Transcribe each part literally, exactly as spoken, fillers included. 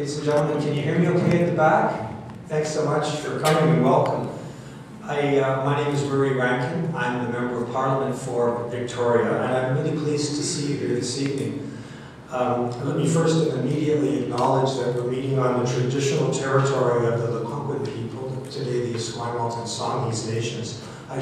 Ladies and gentlemen, can you hear me okay at the back? Thanks so much for coming and welcome. I, uh, my name is Murray Rankin. I'm the Member of Parliament for Victoria, and I'm really pleased to see you here this evening. Um, let me first and immediately acknowledge that we're meeting on the traditional territory of the Lekwungen people, today the Esquimalt and Songhees nations. I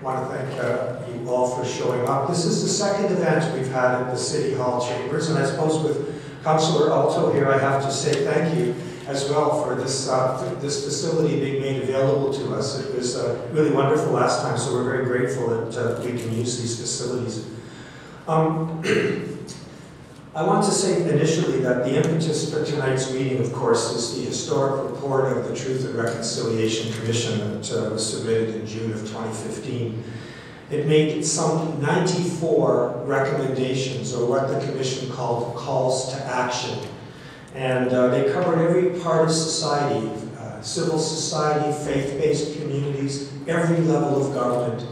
want to thank uh, you all for showing up. This is the second event we've had at the City Hall Chambers, and I suppose with Councillor Alto here, I have to say thank you as well for this, uh, for this facility being made available to us. It was uh, really wonderful last time, so we're very grateful that uh, we can use these facilities. Um, I want to say initially that the impetus for tonight's meeting, of course, is the historic report of the Truth and Reconciliation Commission that uh, was submitted in June of twenty fifteen. It made some ninety-four recommendations, or what the Commission called calls to action. And uh, they covered every part of society, uh, civil society, faith-based communities, every level of government.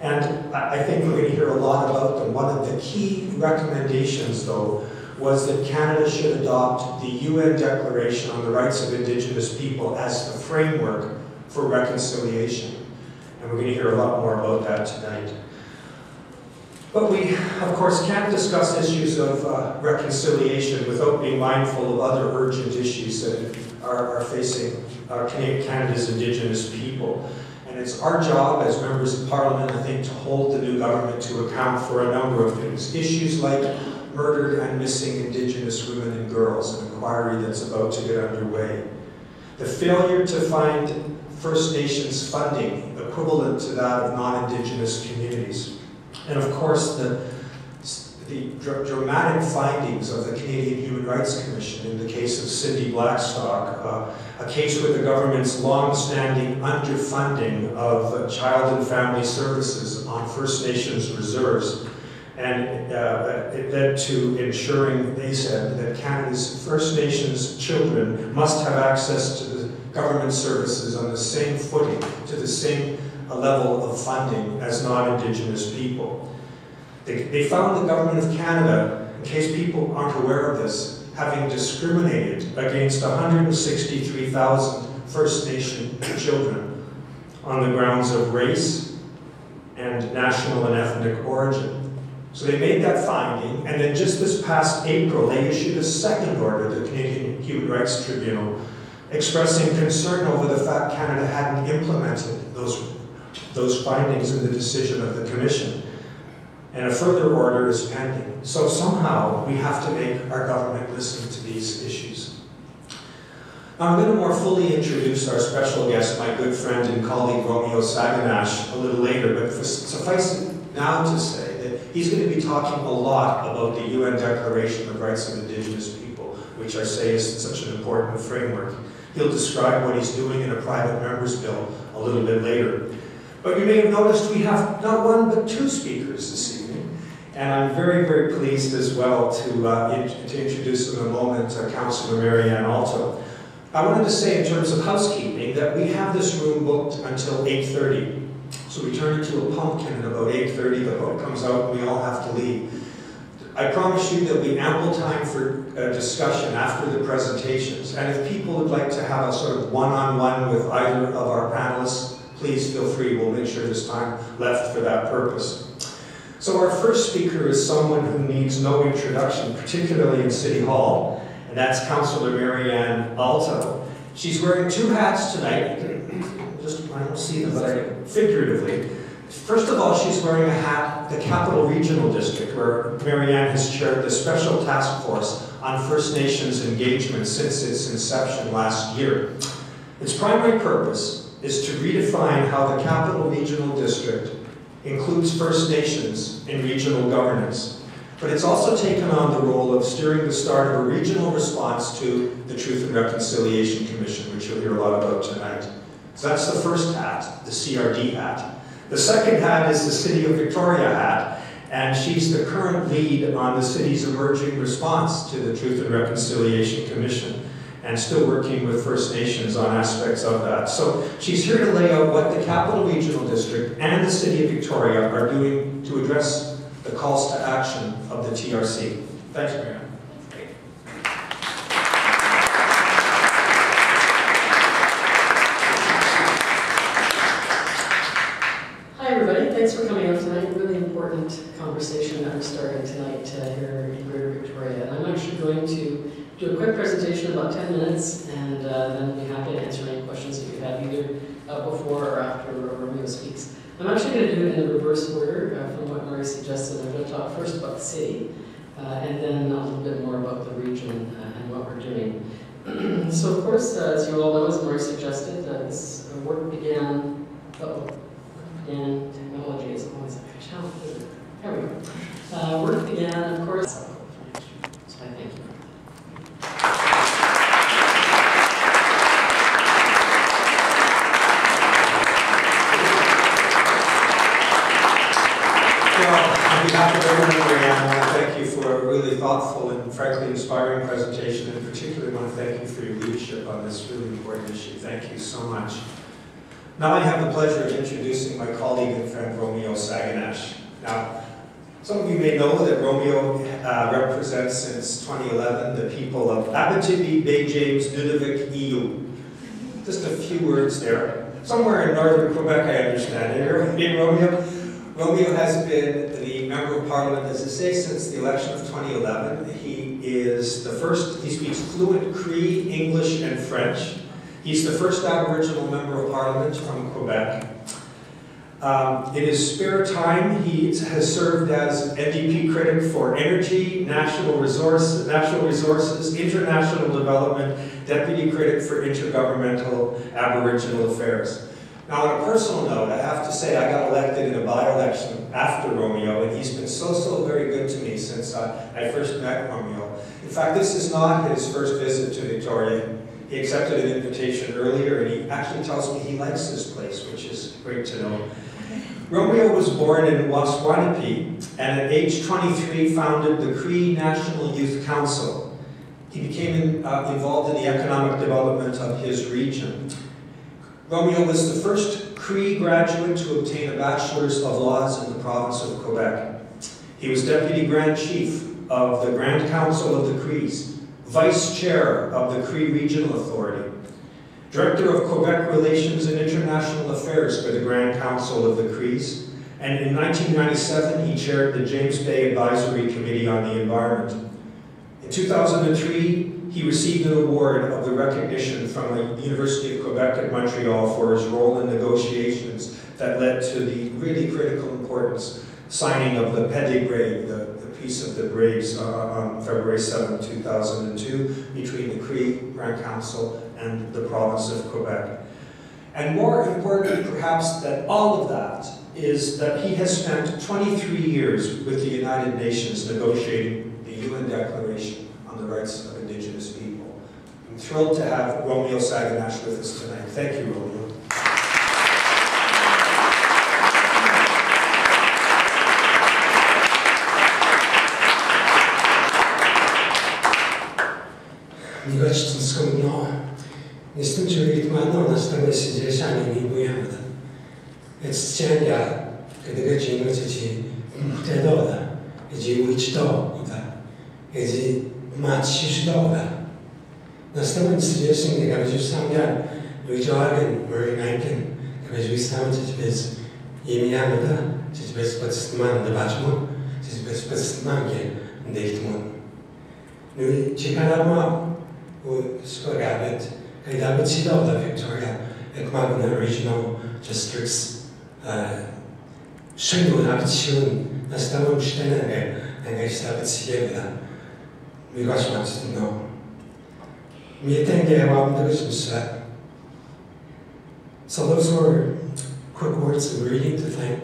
And I think we're going to hear a lot about them. One of the key recommendations, though, was that Canada should adopt the U N Declaration on the Rights of Indigenous People as the framework for reconciliation. And we're going to hear a lot more about that tonight. But we, of course, can't discuss issues of uh, reconciliation without being mindful of other urgent issues that are, are facing uh, Canada's Indigenous people. And it's our job as members of Parliament, I think, to hold the new government to account for a number of things. Issues like murdered and missing Indigenous women and girls, an inquiry that's about to get underway. The failure to find First Nations funding equivalent to that of non-Indigenous communities. And of course, the, the dr dramatic findings of the Canadian Human Rights Commission in the case of Cindy Blackstock, uh, a case where the government's long-standing underfunding of uh, child and family services on First Nations reserves, and uh, it led to ensuring, they said, that Canada's First Nations children must have access to the government services on the same footing, to the same level of funding as non-Indigenous people. They, they found the Government of Canada, in case people aren't aware of this, having discriminated against one hundred sixty-three thousand First Nation children on the grounds of race and national and ethnic origin. So they made that finding, and then just this past April, they issued a second order to the Canadian Human Rights Tribunal expressing concern over the fact Canada hadn't implemented those, those findings in the decision of the Commission. And a further order is pending. So somehow we have to make our government listen to these issues. Now I'm going to more fully introduce our special guest, my good friend and colleague Romeo Saganash, a little later, but suffice it now to say that he's going to be talking a lot about the U N Declaration on the Rights of Indigenous People, which I say is such an important framework. He'll describe what he's doing in a private member's bill a little bit later. But you may have noticed we have not one but two speakers this evening. And I'm very, very pleased as well to, uh, in to introduce in a moment uh, Councillor Marianne Alto. I wanted to say in terms of housekeeping that we have this room booked until eight thirty. So we turn into a pumpkin at about eight thirty, the boat comes out and we all have to leave. I promise you there'll be ample time for uh, discussion after the presentations. And if people would like to have a sort of one-on-one with either of our panelists, please feel free. We'll make sure there's time left for that purpose. So our first speaker is someone who needs no introduction, particularly in City Hall, and that's Councillor Marianne Alto. She's wearing two hats tonight. Just, I don't see them, but I, figuratively. First of all, she's wearing a hat, the Capital Regional District, where Marianne has chaired the Special Task Force on First Nations Engagement since its inception last year. Its primary purpose is to redefine how the Capital Regional District includes First Nations in regional governance. But it's also taken on the role of steering the start of a regional response to the Truth and Reconciliation Commission, which you'll hear a lot about tonight. So that's the first hat, the C R D hat. The second hat is the City of Victoria hat, and she's the current lead on the city's emerging response to the Truth and Reconciliation Commission, and still working with First Nations on aspects of that. So she's here to lay out what the Capital Regional District and the City of Victoria are doing to address the calls to action of the T R C. Thanks, Marianne. in about ten minutes, and uh, then we'll be happy to answer any questions that you have either uh, before or after Romeo speaks. I'm actually going to do it in the reverse order uh, from what Murray suggested. I'm going to talk first about the city, uh, and then a little bit more about the region uh, and what we're doing. So, of course, uh, as you all know, as Murray suggested, uh, this work began, uh-oh, began, technology is always a challenge, isn't it? There we go. Uh, work began, of course, thoughtful and frankly inspiring presentation, and particularly want to thank you for your leadership on this really important issue. Thank you so much. Now I have the pleasure of introducing my colleague and friend Romeo Saganash. Now, some of you may know that Romeo uh, represents since twenty eleven the people of Abitibi–Baie-James–Nunavik–Eeyou. Just a few words there. Somewhere in northern Quebec, I understand. Everyone named Romeo? Romeo has been the Member of Parliament, as I say, since the election of twenty eleven. He is the first, he speaks fluent Cree, English, and French. He's the first Aboriginal Member of Parliament from Quebec. Um, in his spare time, he has served as N D P critic for Energy, National, Resource, National Resources, International Development, Deputy Critic for Intergovernmental Aboriginal Affairs. Now, on a personal note, I have to say I got elected in a by-election after Romeo, and he's been so, so very good to me since uh, I first met Romeo. In fact, this is not his first visit to Victoria. He accepted an invitation earlier, and he actually tells me he likes this place, which is great to know. Romeo was born in Waswanipi, and at age twenty-three founded the Cree National Youth Council. He became uh, involved in the economic development of his region. Romeo was the first Cree graduate to obtain a Bachelor's of Laws in the province of Quebec. He was Deputy Grand Chief of the Grand Council of the Crees, Vice Chair of the Cree Regional Authority, Director of Quebec Relations and International Affairs for the Grand Council of the Crees, and in nineteen ninety-seven he chaired the James Bay Advisory Committee on the Environment. In two thousand three, he received an award of the recognition from the University of Quebec at Montreal for his role in negotiations that led to the really critical importance signing of the Paix des Braves, the, the Peace of the Braves, uh, on February seventh, two thousand two, between the Cree Grand Council and the province of Quebec. And more important, perhaps, than all of that is that he has spent twenty-three years with the United Nations negotiating the U N Declaration on the Rights of Indigenous People. I'm thrilled to have Romeo Saganash with us tonight. Thank you, Romeo. Murray Rankin, the Regional Districts we guys want to know. We think they have the business. So those were quick words of greeting to thank,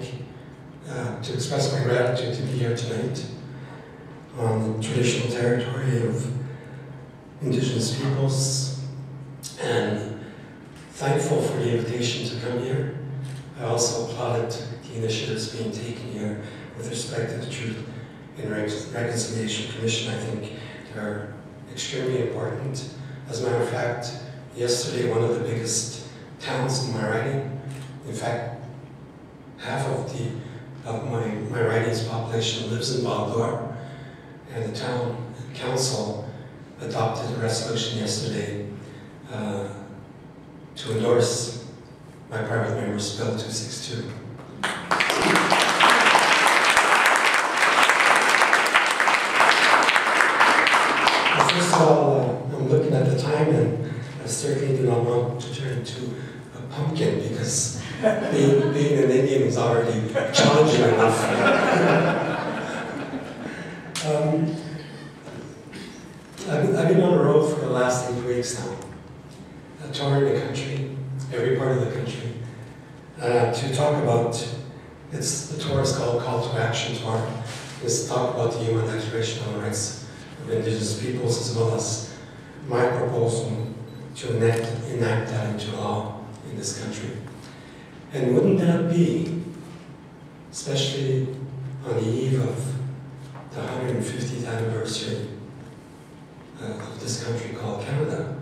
uh, to express my gratitude to be here tonight on the traditional territory of Indigenous peoples, and thankful for the invitation to come here. I also applauded the initiatives being taken here with respect to the Truth and Reconciliation Commission. I think are extremely important. As a matter of fact, yesterday one of the biggest towns in my writing, in fact, half of the of my, my writing's population lives in Balogor, and the town council adopted a resolution yesterday uh, to endorse my private member's Bill two sixty-two. First of all, I'm looking at the certainly do not want to turn to a pumpkin, because being, being an Indian is already challenging enough. um, I've, I've been on the road for the last eight weeks now, uh, touring the country, every part of the country, uh, to talk about, it's the tour is called Call to Action Tour, is to talk about the U N Declaration on the Rights of Indigenous Peoples, as well as my proposal to enact, enact that into law in this country. And wouldn't that be, especially on the eve of the one hundred fiftieth anniversary uh, of this country called Canada,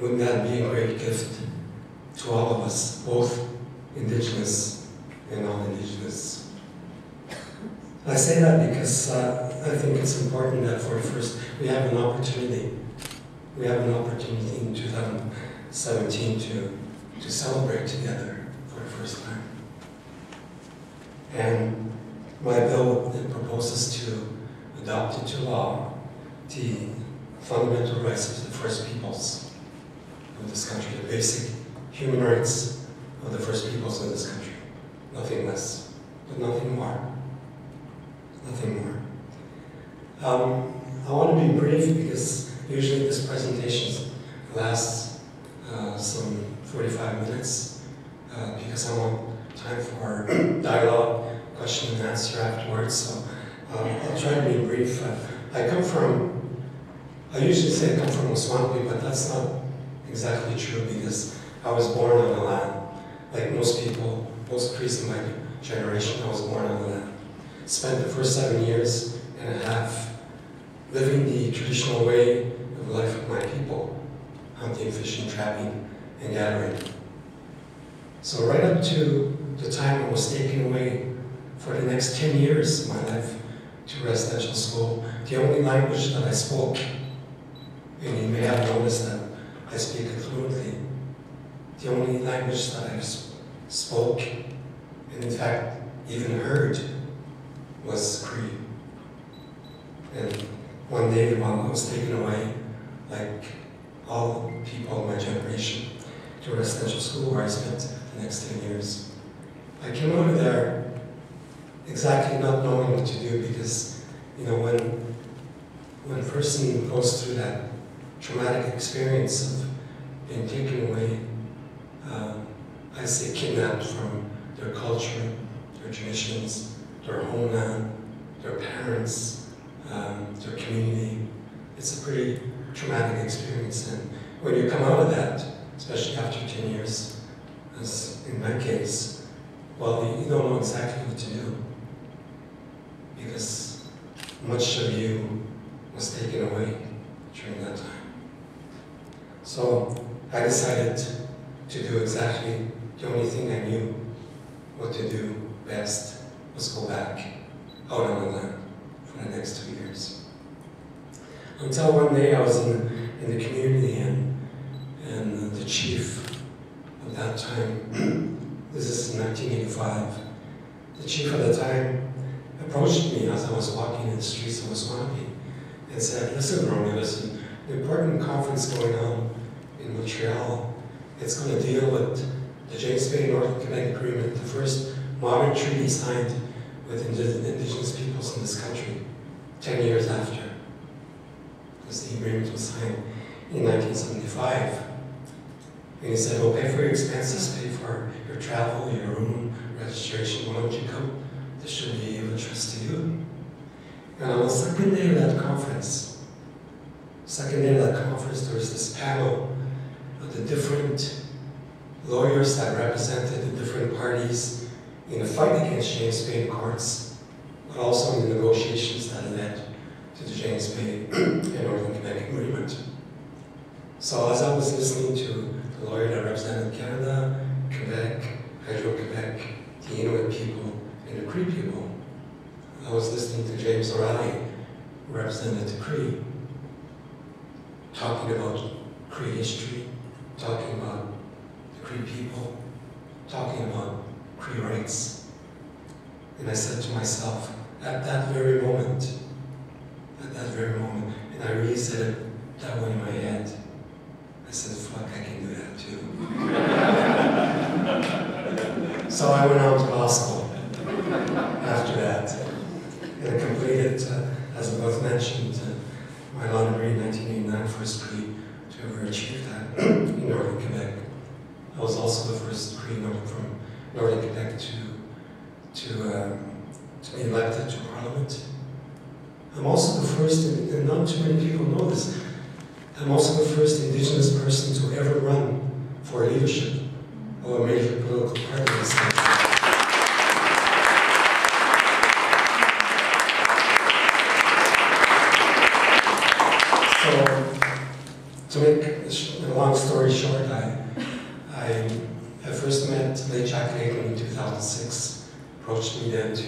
wouldn't that be a great gift to all of us, both Indigenous and non-Indigenous? I say that because uh, I think it's important that for first, we have an opportunity. We have an opportunity in two thousand seventeen to, to celebrate together for the first time. And my bill proposes to adopt into law the fundamental rights of the First Peoples of this country, the basic human rights of the First Peoples of this country. Nothing less, but nothing more. Nothing more. Um, I want to be brief because usually this presentation lasts uh, some forty-five minutes uh, because I want time for dialogue, question and answer afterwards. So um, I'll try to be brief. Uh, I come from, I usually say I come from Waswanipi, but that's not exactly true because I was born on the land. Like most people, most priests in my generation, I was born on the land. Spent the first seven years and a half living the traditional way of life of my people, hunting, fishing, trapping, and gathering. So right up to the time I was taken away for the next ten years of my life to residential school, the only language that I spoke, and you may have noticed that I speak it fluently, the only language that I spoke, and in fact even heard, was Cree. And one day, while I was taken away, like all people of my generation, to a residential school where I spent the next ten years. I came over there exactly not knowing what to do because, you know, when, when a person goes through that traumatic experience of being taken away, uh, I say kidnapped from their culture, their traditions, their homeland, their parents, Um, their community. It's a pretty traumatic experience, and when you come out of that, especially after ten years, as in my case, well, you don't know exactly what to do because much of you was taken away during that time. So I decided to do exactly the only thing I knew what to do best was go back out on the land for the next two years. Until one day I was in, in the community and, and the chief of that time, this is in nineteen eighty-five, the chief at the time approached me as I was walking in the streets of Waswanipi and said, listen Romeo, listen, the important conference going on in Montreal, it's going to deal with the James Bay North Quebec Agreement, the first modern treaty signed with Indigenous peoples in this country, ten years after, because the agreement was signed in nineteen seventy-five. And he said, we'll pay for your expenses, pay for your travel, your room, registration, why don't you come? This should be of interest to you. And on the second day of that conference, second day of that conference, there was this panel of the different lawyers that represented the different parties in the fight against James Bay courts, but also in the negotiations that led to the James Bay and Northern Quebec Agreement. So as I was listening to the lawyer that represented Canada, Quebec, Hydro-Quebec, the Inuit people, and the Cree people, I was listening to James O'Reilly, who represented the Cree, talking about Cree history, talking about the Cree people, talking about Cree rights. And I said to myself, at that very moment, at that very moment, and I really said it that way in my head, I I said, fuck, I can do that too. So I went on to law school after that. And I completed, uh, as I both mentioned, uh, my law degree in nineteen eighty-nine, first Cree to ever achieve that in northern Quebec. I was also the first Cree from northern Quebec to, to, um, to be elected to Parliament. I'm also the first, and not too many people know this, I'm also the first Indigenous person to ever run for leadership of a major political party in this country. So, to make a long story short, I, I, I first met late Jack Lagan in two thousand six, approached me then to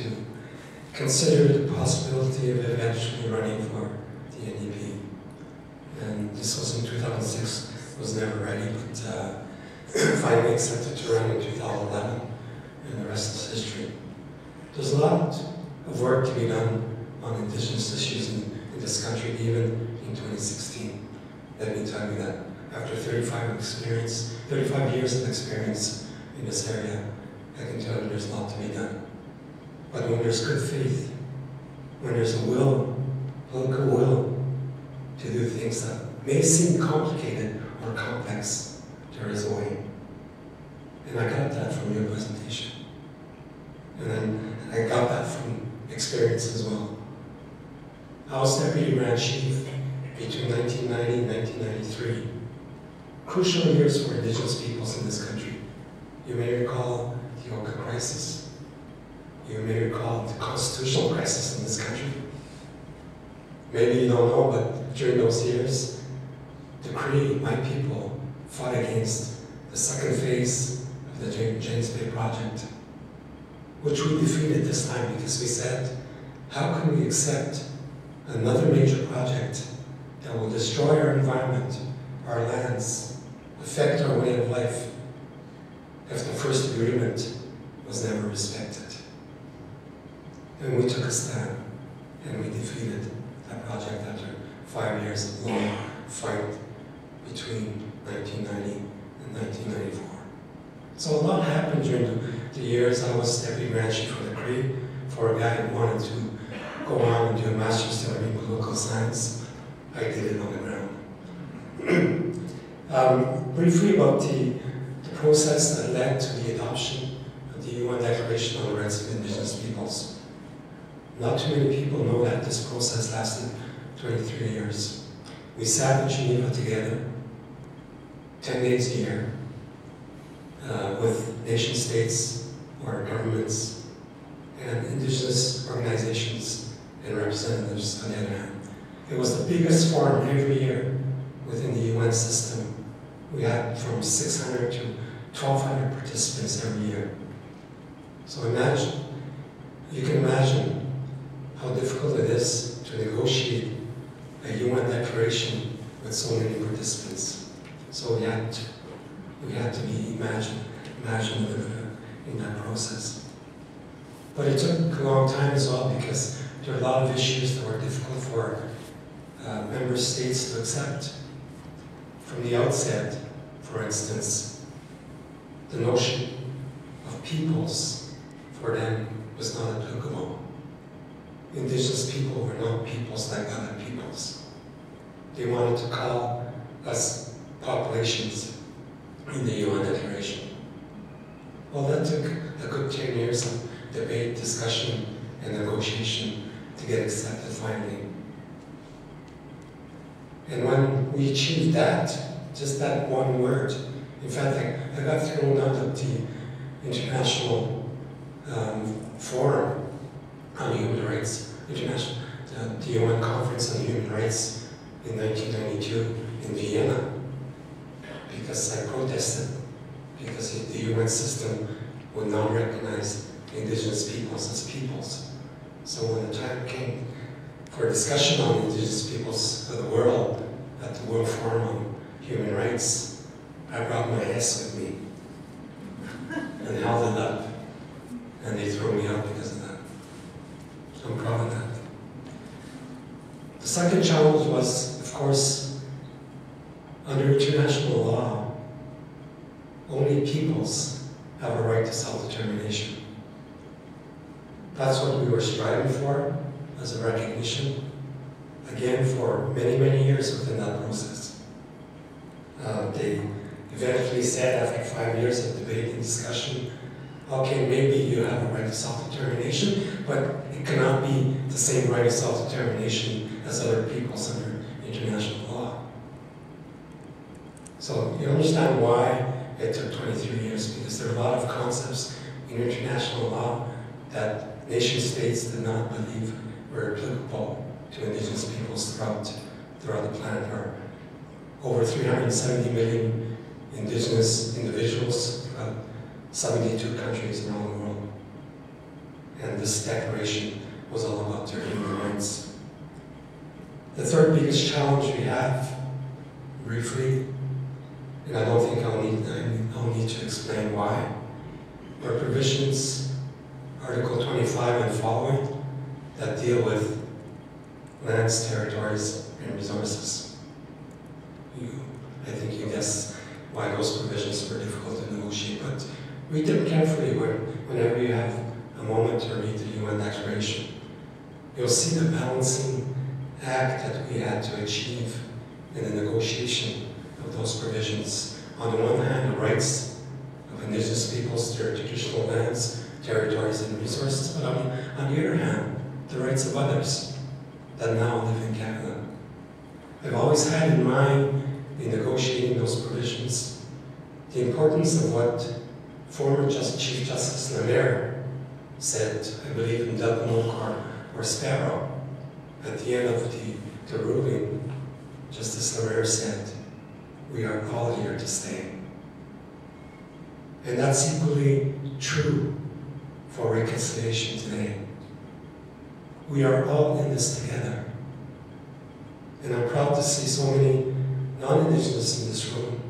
consider the possibility of eventually running for the N D P. And this was in two thousand six, was never ready, but uh, finally accepted to run in two thousand eleven, and the rest is history. There's a lot of work to be done on Indigenous issues in, in this country, even in twenty sixteen. Let me tell you that after thirty-five, experience, thirty-five years of experience in this area, I can tell you there's a lot to be done. But when there's good faith, when there's a will, political will, to do things that may seem complicated or complex, there is a way. And I got that from your presentation. And then I got that from experience as well. I was Deputy Grand Chief between nineteen ninety and nineteen ninety-three. Crucial years for Indigenous peoples in this country. You may recall the Oka Crisis. You may recall the constitutional crisis in this country. Maybe you don't know, but during those years, the Cree, my people, fought against the second phase of the James Bay project, which we defeated this time because we said, how can we accept another major project that will destroy our environment, our lands, affect our way of life, if the first agreement was never respected? And we took a stand, and we defeated that project after five years of long fight between nineteen ninety and nineteen ninety-four. So a lot happened during the, the years I was Deputy Grand Chief for the Cree, for a guy who wanted to go on and do a master's degree in political science. I did it on the ground. um, briefly about the, the process that led to the adoption of the U N Declaration on the Rights of Indigenous Peoples. Not too many people know that this process lasted twenty-three years. We sat in Geneva together, ten days a year, uh, with nation states or governments and Indigenous organizations and representatives on the other hand. It was the biggest forum every year within the U N system. We had from six hundred to twelve hundred participants every year. So imagine, you can imagine how difficult it is to negotiate a U N declaration with so many participants. So we had to, we had to be imagine, imaginative in that process. But it took a long time as well because there are a lot of issues that were difficult for uh, member states to accept. From the outset, for instance, the notion of peoples for them was not applicable. Indigenous people were not peoples like other peoples. They wanted to call us populations in the U N Declaration. Well, that took a good ten years of debate, discussion, and negotiation to get accepted finally. And when we achieved that, just that one word, in fact, I, I got thrown out of the international um, forum on human rights, international, the, the U N Conference on Human Rights in nineteen ninety-two in Vienna, because I protested, because the U N system would not recognize Indigenous peoples as peoples. So when the time came for discussion on Indigenous peoples of the world at the World Forum on Human Rights, I brought my S with me and held it up, and they threw me out because of that. I'm proud of that. The second challenge was, of course, under under international law, only peoples have a right to self-determination. That's what we were striving for as a recognition, again, for many, many years within that process. Uh, they eventually said, after five years of debate and discussion, okay, maybe you have a right to self-determination, but it cannot be the same right of self-determination as other peoples under international law. So you understand why it took twenty-three years, because there are a lot of concepts in international law that nation states did not believe were applicable to indigenous peoples throughout, throughout the planet. Or over three hundred seventy million indigenous individuals throughout seventy-two countries around the world. And this declaration was all about their human rights. The third biggest challenge we have, briefly, and I don't think I'll need, I'll need to explain why, are provisions, Article twenty-five and following, that deal with lands, territories, and resources. You, I think you guess why those provisions were difficult to negotiate, but we did carefully when, whenever you have a moment to read the U N Declaration. You'll see the balancing act that we had to achieve in the negotiation of those provisions. On the one hand, the rights of indigenous peoples, their traditional lands, territories, and resources, but on, on the other hand, the rights of others that now live in Canada. I've always had in mind, in negotiating those provisions, the importance of what former Just, Chief Justice Lemaire said, I believe in Delgamuukw or Sparrow, at the end of the, the ruling, Justice Lemaire said, we are all here to stay. And that's equally true for reconciliation today. We are all in this together. And I'm proud to see so many non-Indigenous in this room,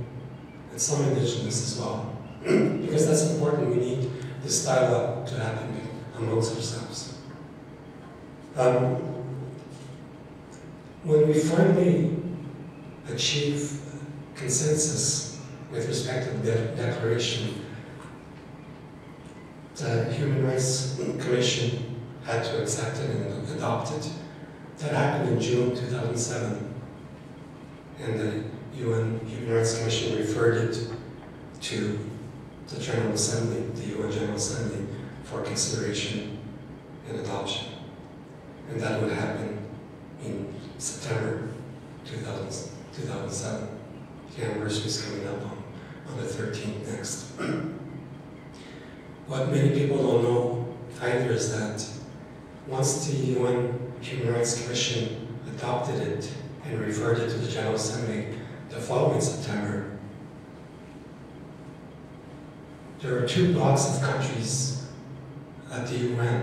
and some Indigenous as well, because that's important. We need this dialogue to happen amongst ourselves. Um, when we finally achieve consensus with respect to the declaration, the Human Rights Commission had to accept it and adopt it. That happened in June two thousand seven. And the U N Human Rights Commission referred it to the General Assembly, the U N General Assembly, for consideration and adoption. And that would happen in September two thousand seven. The anniversary is coming up on, on the thirteenth next. What many people don't know either is that once the U N Human Rights Commission adopted it and referred it to the General Assembly the following September, there were two blocks of countries at the U N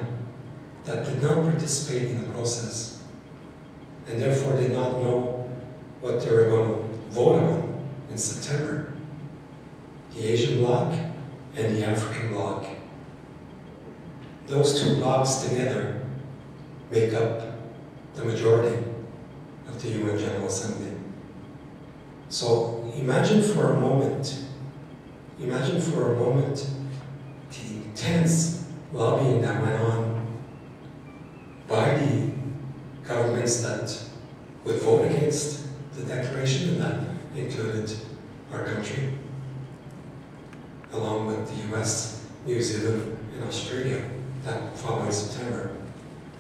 that did not participate in the process and therefore did not know what they were going to vote on in September. The Asian bloc and the African bloc. Those two blocks together make up the majority of the U N General Assembly. So imagine for a moment Imagine for a moment the intense lobbying that went on by the governments that would vote against the declaration, and that included our country, along with the U S, New Zealand, and Australia that following September.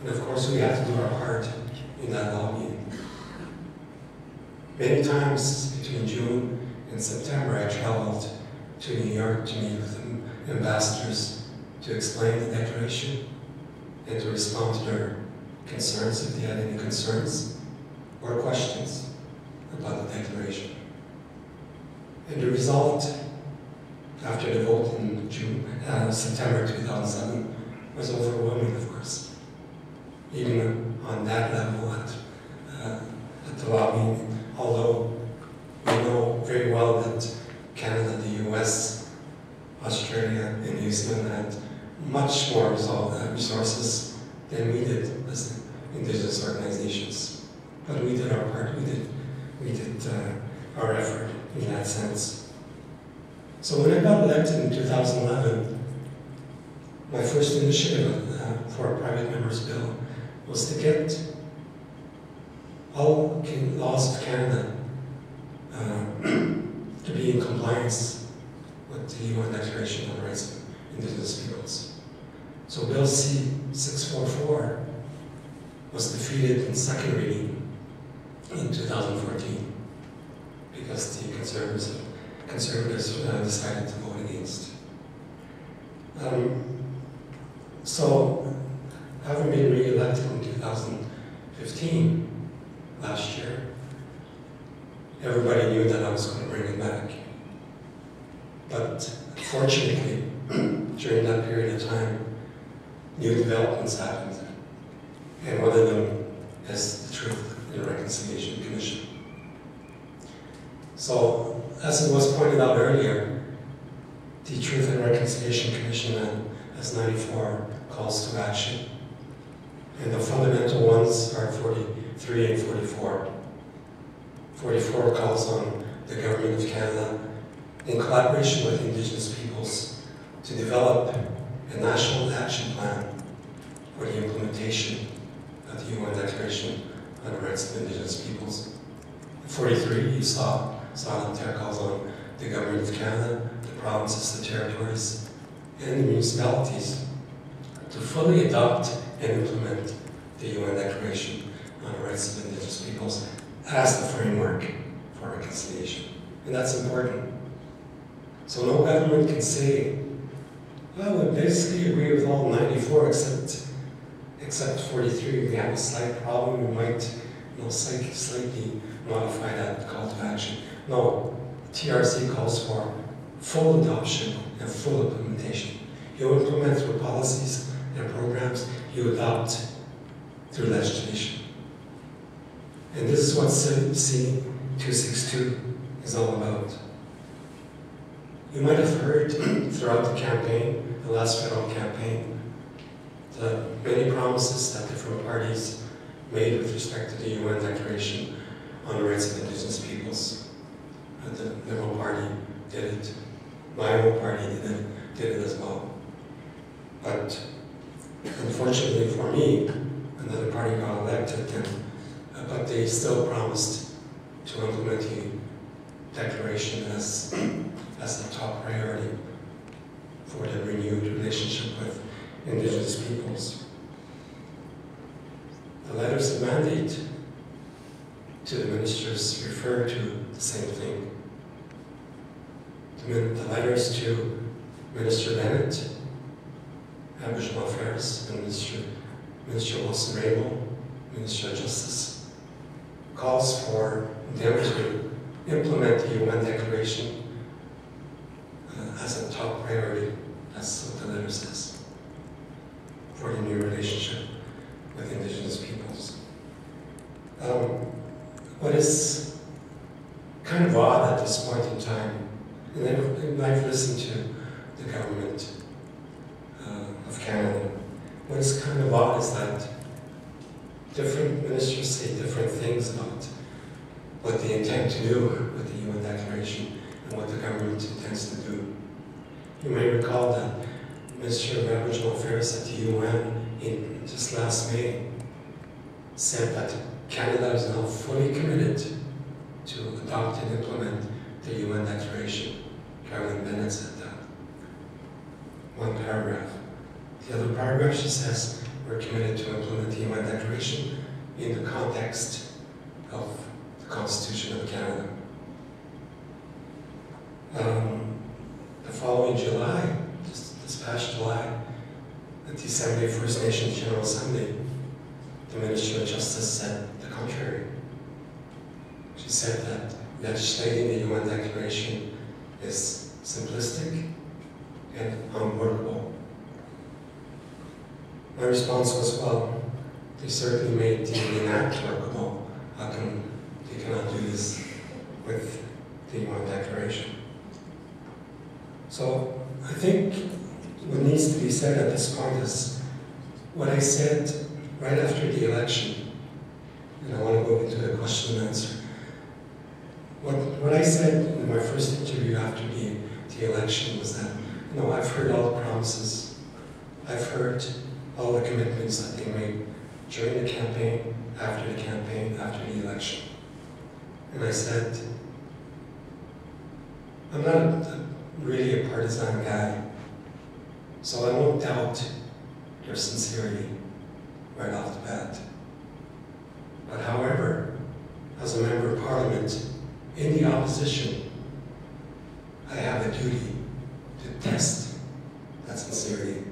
And of course, we have to do our part in that lobbying. Many times between June and September, I traveled to New York to meet with ambassadors to explain the declaration and to respond to their concerns, if they had any concerns or questions about the declaration. And the result, after the vote in June, uh, September two thousand seven, was overwhelming, of course. Even on that level, at, uh, at the lobbying, although we know very well that Canada, the U S, Australia, and New Zealand had much more resources than we did as Indigenous organizations. But we did our part. We did, we did uh, our effort in that sense. So when I got elected in two thousand eleven, my first initiative uh, for a private member's bill was to get all laws of Canada uh, to be in compliance with the U N Declaration on the Rights of Indigenous Peoples. So Bill C six forty-four was defeated in second reading in two thousand fourteen because the Conservatives, conservatives uh, decided to vote against. Um, so, having been re-elected in two thousand fifteen, last year, everybody knew that I was going to bring it back. But unfortunately, during that period of time, new developments happened. And one of them is the Truth and Reconciliation Commission. So, as it was pointed out earlier, the Truth and Reconciliation Commission has ninety-four calls to action. And the fundamental ones are forty-three and forty-four. forty-four calls on the Government of Canada, in collaboration with Indigenous peoples, to develop a national action plan for the implementation of the U N Declaration on the Rights of Indigenous Peoples. forty-three saw silent calls on the Government of Canada, the provinces, the territories, and the municipalities to fully adopt and implement the U N Declaration on the Rights of Indigenous Peoples as the framework for reconciliation. And that's important. So no government can say, I would basically agree with all ninety-four except except forty-three. We have a slight problem. We might you know, slightly, slightly modify that call to action. No, T R C calls for full adoption and full implementation. You implement through policies and programs. You adopt through legislation. And this is what Site C two sixty-two is all about. You might have heard throughout the campaign, the last federal campaign, the many promises that different parties made with respect to the U N Declaration on the Rights of Indigenous Peoples. And the Liberal Party did it. My own party did it, did it as well. But unfortunately for me, another party got elected, and, uh, but they still promised to implement the declaration as as the top priority for the renewed relationship with Indigenous peoples. The letters of mandate to the ministers refer to the same thing. The letters to Minister Bennett, Aboriginal Affairs, and Minister, Minister Wilson-Raybould, Minister of Justice, calls for them to implement the U N Declaration as a top priority, that's what the letter says, for the new relationship with Indigenous peoples. Um, what is kind of odd at this point in time, and I've listened to the government uh, of Canada, what is kind of odd is that different ministers say different things about what they intend to do with the U N Declaration and what the government intends to do. You may recall that Minister of Aboriginal Affairs at the U N in just last May said that Canada is now fully committed to adopt and implement the U N Declaration. Caroline Bennett said that. One paragraph. The other paragraph, she says, we're committed to implement the U N Declaration in the context of the Constitution of Canada. Um, The following July, just this past July, at the Assembly of First Nations General Assembly, the Minister of Justice said the contrary. She said that legislating the U N Declaration is simplistic and unworkable. My response was, well, they certainly made the act workable. How come they cannot do this with the U N Declaration? So I think what needs to be said at this point is what I said right after the election, and I want to go into the question and answer. what, what I said in my first interview after the, the election was that, you know, I've heard all the promises, I've heard all the commitments that they made during the campaign, after the campaign, after the election. And I said, I'm not a, really a partisan guy, so I won't doubt their sincerity right off the bat. But however, as a member of parliament in the opposition, I have a duty to test that sincerity.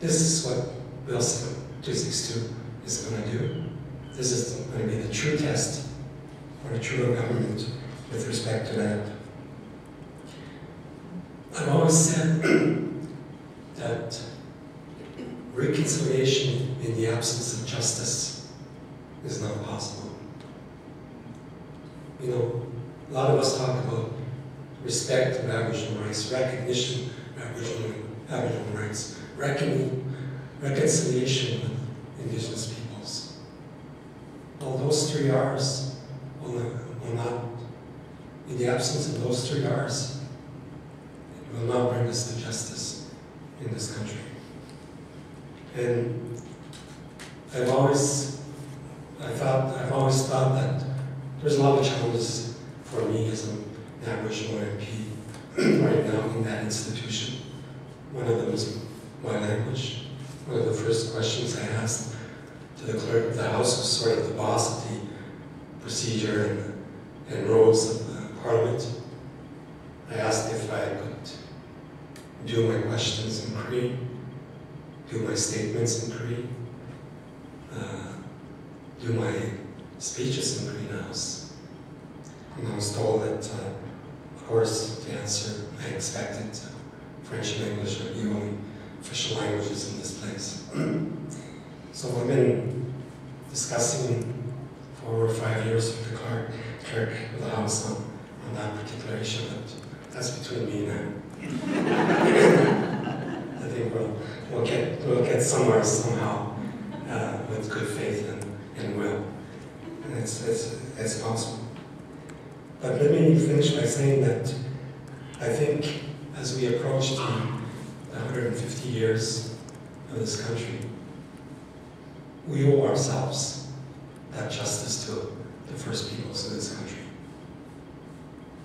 This is what Bill C two sixty-two is going to do. This is going to be the true test for a true government with respect to that. I've always said that reconciliation in the absence of justice is not possible. You know, a lot of us talk about respect of Aboriginal rights, recognition of Aboriginal, Aboriginal rights, reckoning, reconciliation with Indigenous peoples. All those three R's will not, will not, in the absence of those three R's, it will not bring us to justice in this country. And I've always, I thought, I've always thought that there's a lot of challenges for me as an Aboriginal M P right now in that institution. One of them is my language. One of the first questions I asked to the clerk of the House was sort of the boss of the procedure and, and rules of the Parliament. I asked if I could do my questions in Cree, do my statements in Cree, uh, do my speeches in Cree House. And I was told that, uh, of course, the answer I expected, uh, French and English are the only official languages in this place. So I've been discussing for five years with the clerk, clerk of the House on, on that particular issue, but that's between me and him. I think we'll, we'll, get, we'll get somewhere somehow uh, with good faith and, and will. And it's, it's, it's possible. But let me finish by saying that I think as we approach the one hundred fifty years of this country, we owe ourselves that justice to the first peoples of this country.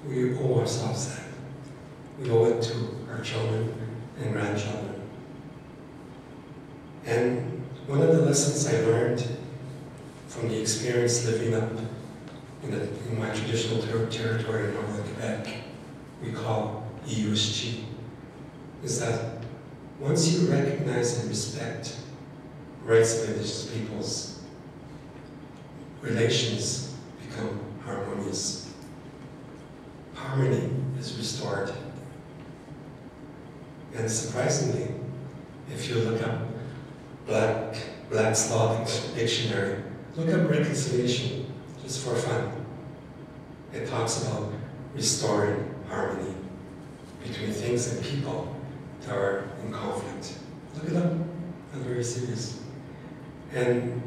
We owe ourselves that. We owe it to our children and grandchildren. And one of the lessons I learned from the experience living up in, the, in my traditional ter territory in northern Quebec, we call Iyuschi, is that once you recognize and respect rights of Indigenous peoples, relations become harmonious. Harmony is restored. And surprisingly, if you look up Black, Black's Law Dictionary, look up reconciliation just for fun. It talks about restoring harmony between things and people that are in conflict. Look it up, I'm very serious. And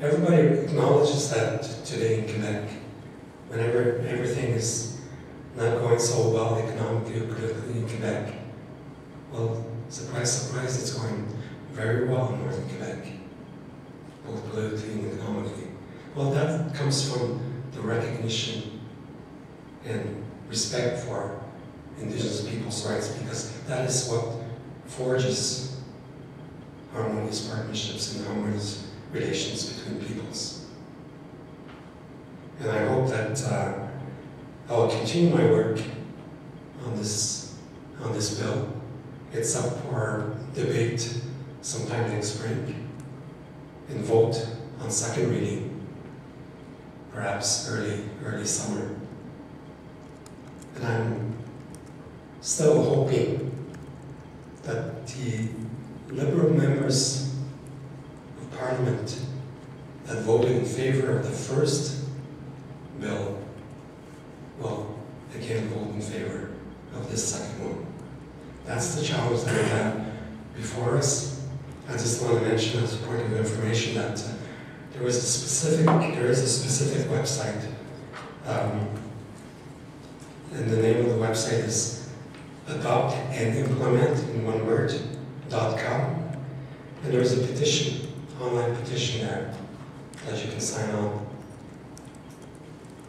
everybody acknowledges that today in Quebec. Whenever everything is not going so well economically or politically in Quebec, well, surprise, surprise, it's going very well in northern Quebec, both politically and economically. Well, that comes from the recognition and respect for Indigenous people's rights, because that is what forges harmonious partnerships and harmonious relations between peoples. And I hope that uh, I will continue my work on this, on this bill. It's up for debate sometime next spring and vote on second reading, perhaps early, early summer. And I'm still hoping that the Liberal members of Parliament that voted in favor of the first bill will again vote in favor of this second one. That's the challenge that we have before us. I just want to mention as a point of information that uh, there was a specific there is a specific website Um, and the name of the website is adopt and implement in one word, dot com. And there is a petition, online petition there that you can sign on.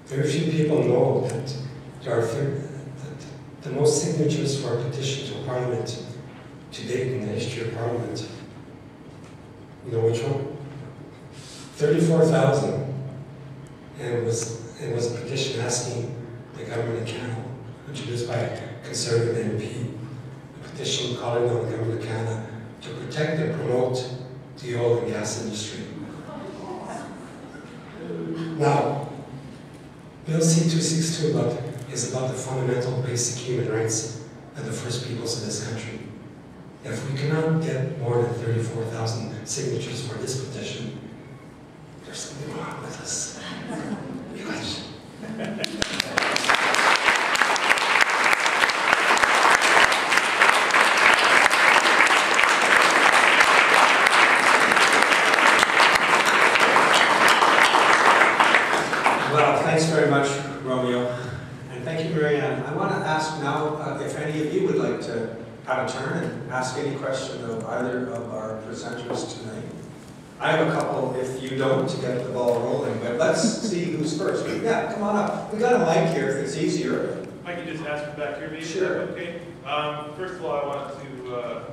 Very few people know that there are that the most signatures for a petition to Parliament to date in the history of Parliament. You know which one? thirty-four thousand. And it was, it was a petition asking the government of Canada, introduced by a Conservative M P, a petition calling on the government of Canada to protect and promote the oil and gas industry. Now, Bill C two sixty-two is about the fundamental basic human rights of the First Peoples of this country. If we cannot get more than thirty-four thousand signatures for this petition, there's something wrong with us. You guys. Well, thanks very much, Romeo. And thank you, Marianne. I want to ask now uh, if any of you would like to have a turn and ask any question of either of our presenters tonight. I have a couple, if you don't, to get the ball rolling, but let's see who's first. Yeah, come on up. We got a mic here if it's easier. I can just ask from back here, maybe. Sure. Okay. Um, first of all, I wanted to uh,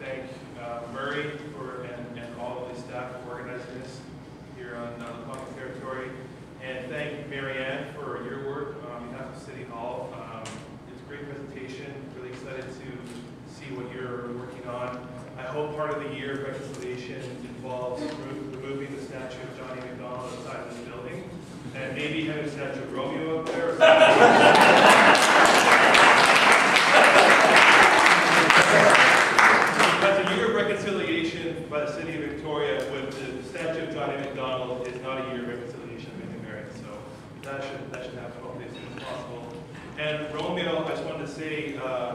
thank uh, Murray for, and, and all of his staff for organizing this here on uh, the Pumpkin Territory, and thank Marianne for your work on behalf of City Hall. Um, it's a great presentation. Really excited to see what you're working on. I hope part of the year of reconciliation involves removing the statue of Johnny McDonald outside of the building, and maybe having a statue of Romeo up there. Or that's a year of reconciliation by the city of Victoria, but the statue of Johnny McDonald is not a year of reconciliation with merit. So that should, that should happen hopefully as soon as possible. And Romeo, I just wanted to say, uh,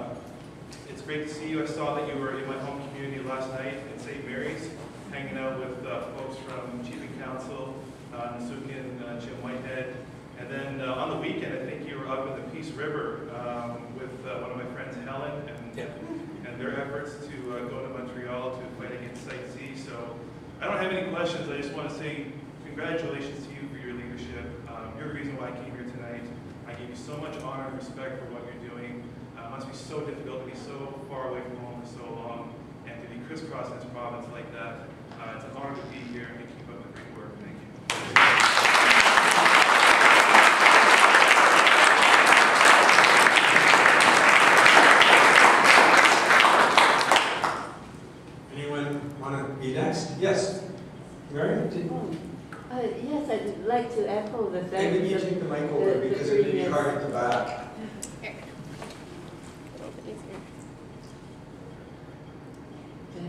it's great to see you. I saw that you were in my home community last night at Saint Mary's, hanging out with uh, folks from Chiefing Council, uh, Nasukin, uh, Jim Whitehead. And then uh, on the weekend, I think you were up in the Peace River um, with uh, one of my friends, Helen, and, yeah. and their efforts to uh, go to Montreal to fight against Site C. So I don't have any questions. I just want to say congratulations to you for your leadership. Um, you're the reason why I came here tonight. I give you so much honor and respect for what you're doing. Uh, it must be so difficult to be so far away from home for so long and to be crisscrossing this province like that. Uh, it's an honor to be here and keep up the great work. Thank you. Anyone want to be next? Yes. Mary? Uh, yes, I'd like to echo the thing. Maybe you take the mic over the, because it may be hard at the back.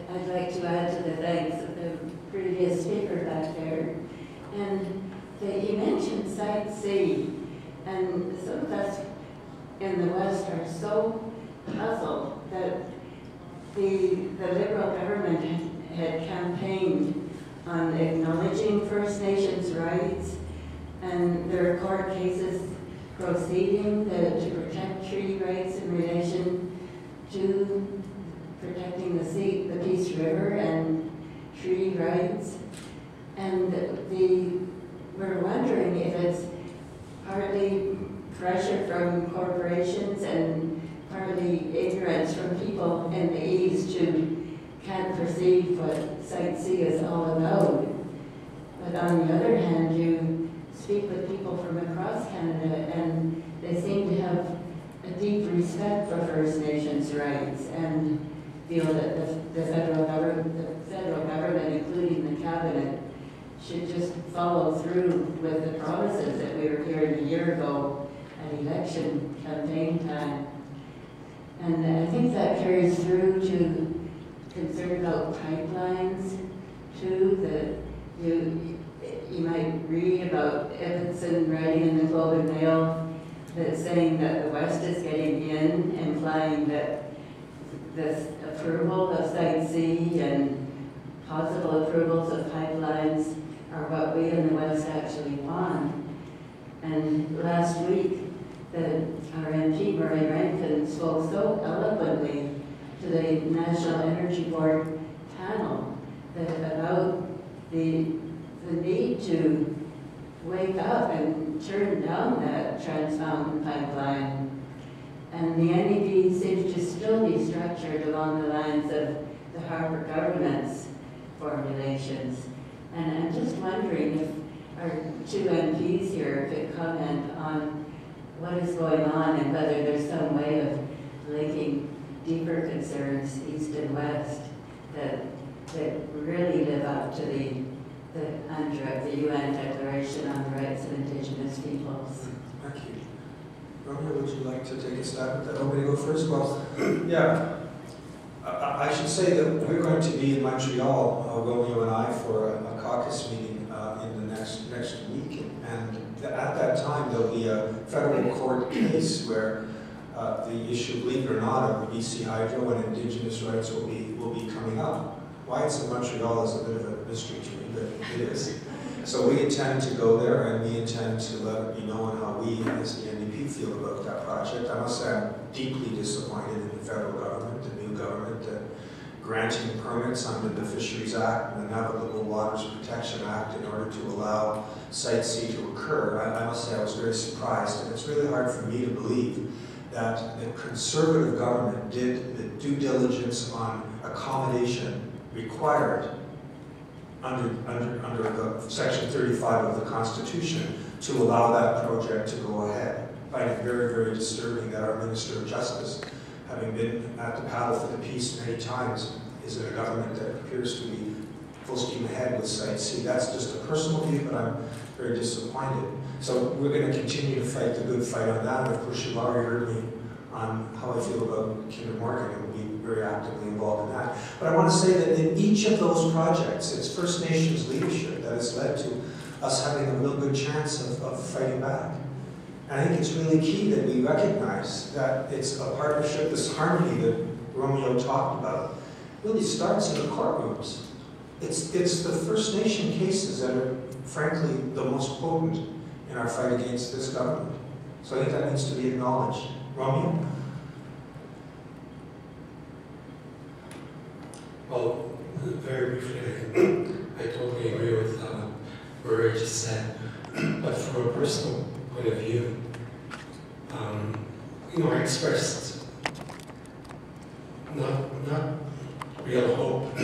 I'd like to add to the thanks of the previous speaker back there, and that he mentioned Site C, and some of us in the West are so puzzled that the, the Liberal government had, had campaigned on acknowledging First Nations rights, and there are court cases proceeding that, to protect treaty rights in relation to protecting the sea, the Peace River, and treaty rights, and the we're wondering if it's partly pressure from corporations and partly ignorance from people in the East who can't perceive what Site C is all about. But on the other hand, you speak with people from across Canada, and they seem to have a deep respect for First Nations rights and feel that the, the, federal government, the federal government, including the cabinet, should just follow through with the promises that we were hearing a year ago at election campaign time. And I think that carries through to concern about pipelines, too, that you, you might read about Evanson writing in the Globe and Mail that's saying that the West is getting in, implying that this approval of Site C and possible approvals of pipelines are what we in the West actually want. And last week, the, our M P, Murray Rankin, spoke so eloquently to the National Energy Board panel that about the, the need to wake up and turn down that Trans Mountain pipeline. And the N E B seems to still be structured along the lines of the Harper government's formulations. And I'm just wondering if our two M Ps here could comment on what is going on and whether there's some way of linking deeper concerns, east and west, that, that really live up to the, the U N D R I P, the U N Declaration on the Rights of Indigenous Peoples. Thank you. Romeo, would you like to take a stab at that? I'm going to go first. Well, yeah, I, I should say that we're going to be in Montreal, uh, Romeo and I, for a, a caucus meeting uh, in the next, next week. And th at that time, there'll be a federal court case where Uh, the issue, believe it or not, of the B C Hydro and Indigenous rights will be will be coming up. Why it's in Montreal is a bit of a mystery to me, but it is. So we intend to go there, and we intend to let you know on how we, as the N D P, feel about that project. I must say I'm deeply disappointed in the federal government, the new government, that granting permits under the Fisheries Act and the Navigable Waters Protection Act in order to allow Site C to occur. I, I must say I was very surprised, and it's really hard for me to believe that the Conservative government did the due diligence on accommodation required under, under, under the Section thirty-five of the Constitution to allow that project to go ahead. I find it very, very disturbing that our Minister of Justice, having been at the paddle for the peace many times, is in a government that appears to be full steam ahead with Site C. That's just a personal view, but I'm very disappointed. So we're going to continue to fight the good fight on that. Of course, you've already heard me on how I feel about Kinder Morgan, and we'll be very actively involved in that. But I want to say that in each of those projects, it's First Nations leadership that has led to us having a real good chance of, of fighting back. And I think it's really key that we recognize that it's a partnership, this harmony that Romeo talked about, really starts in the courtrooms. It's, it's the First Nation cases that are, frankly, the most potent in our fight against this government. So I think that needs to be acknowledged. Romeo? Well, very briefly, I totally agree with uh, what Ray just said. But from a personal point of view, um, you know, I expressed not, not real hope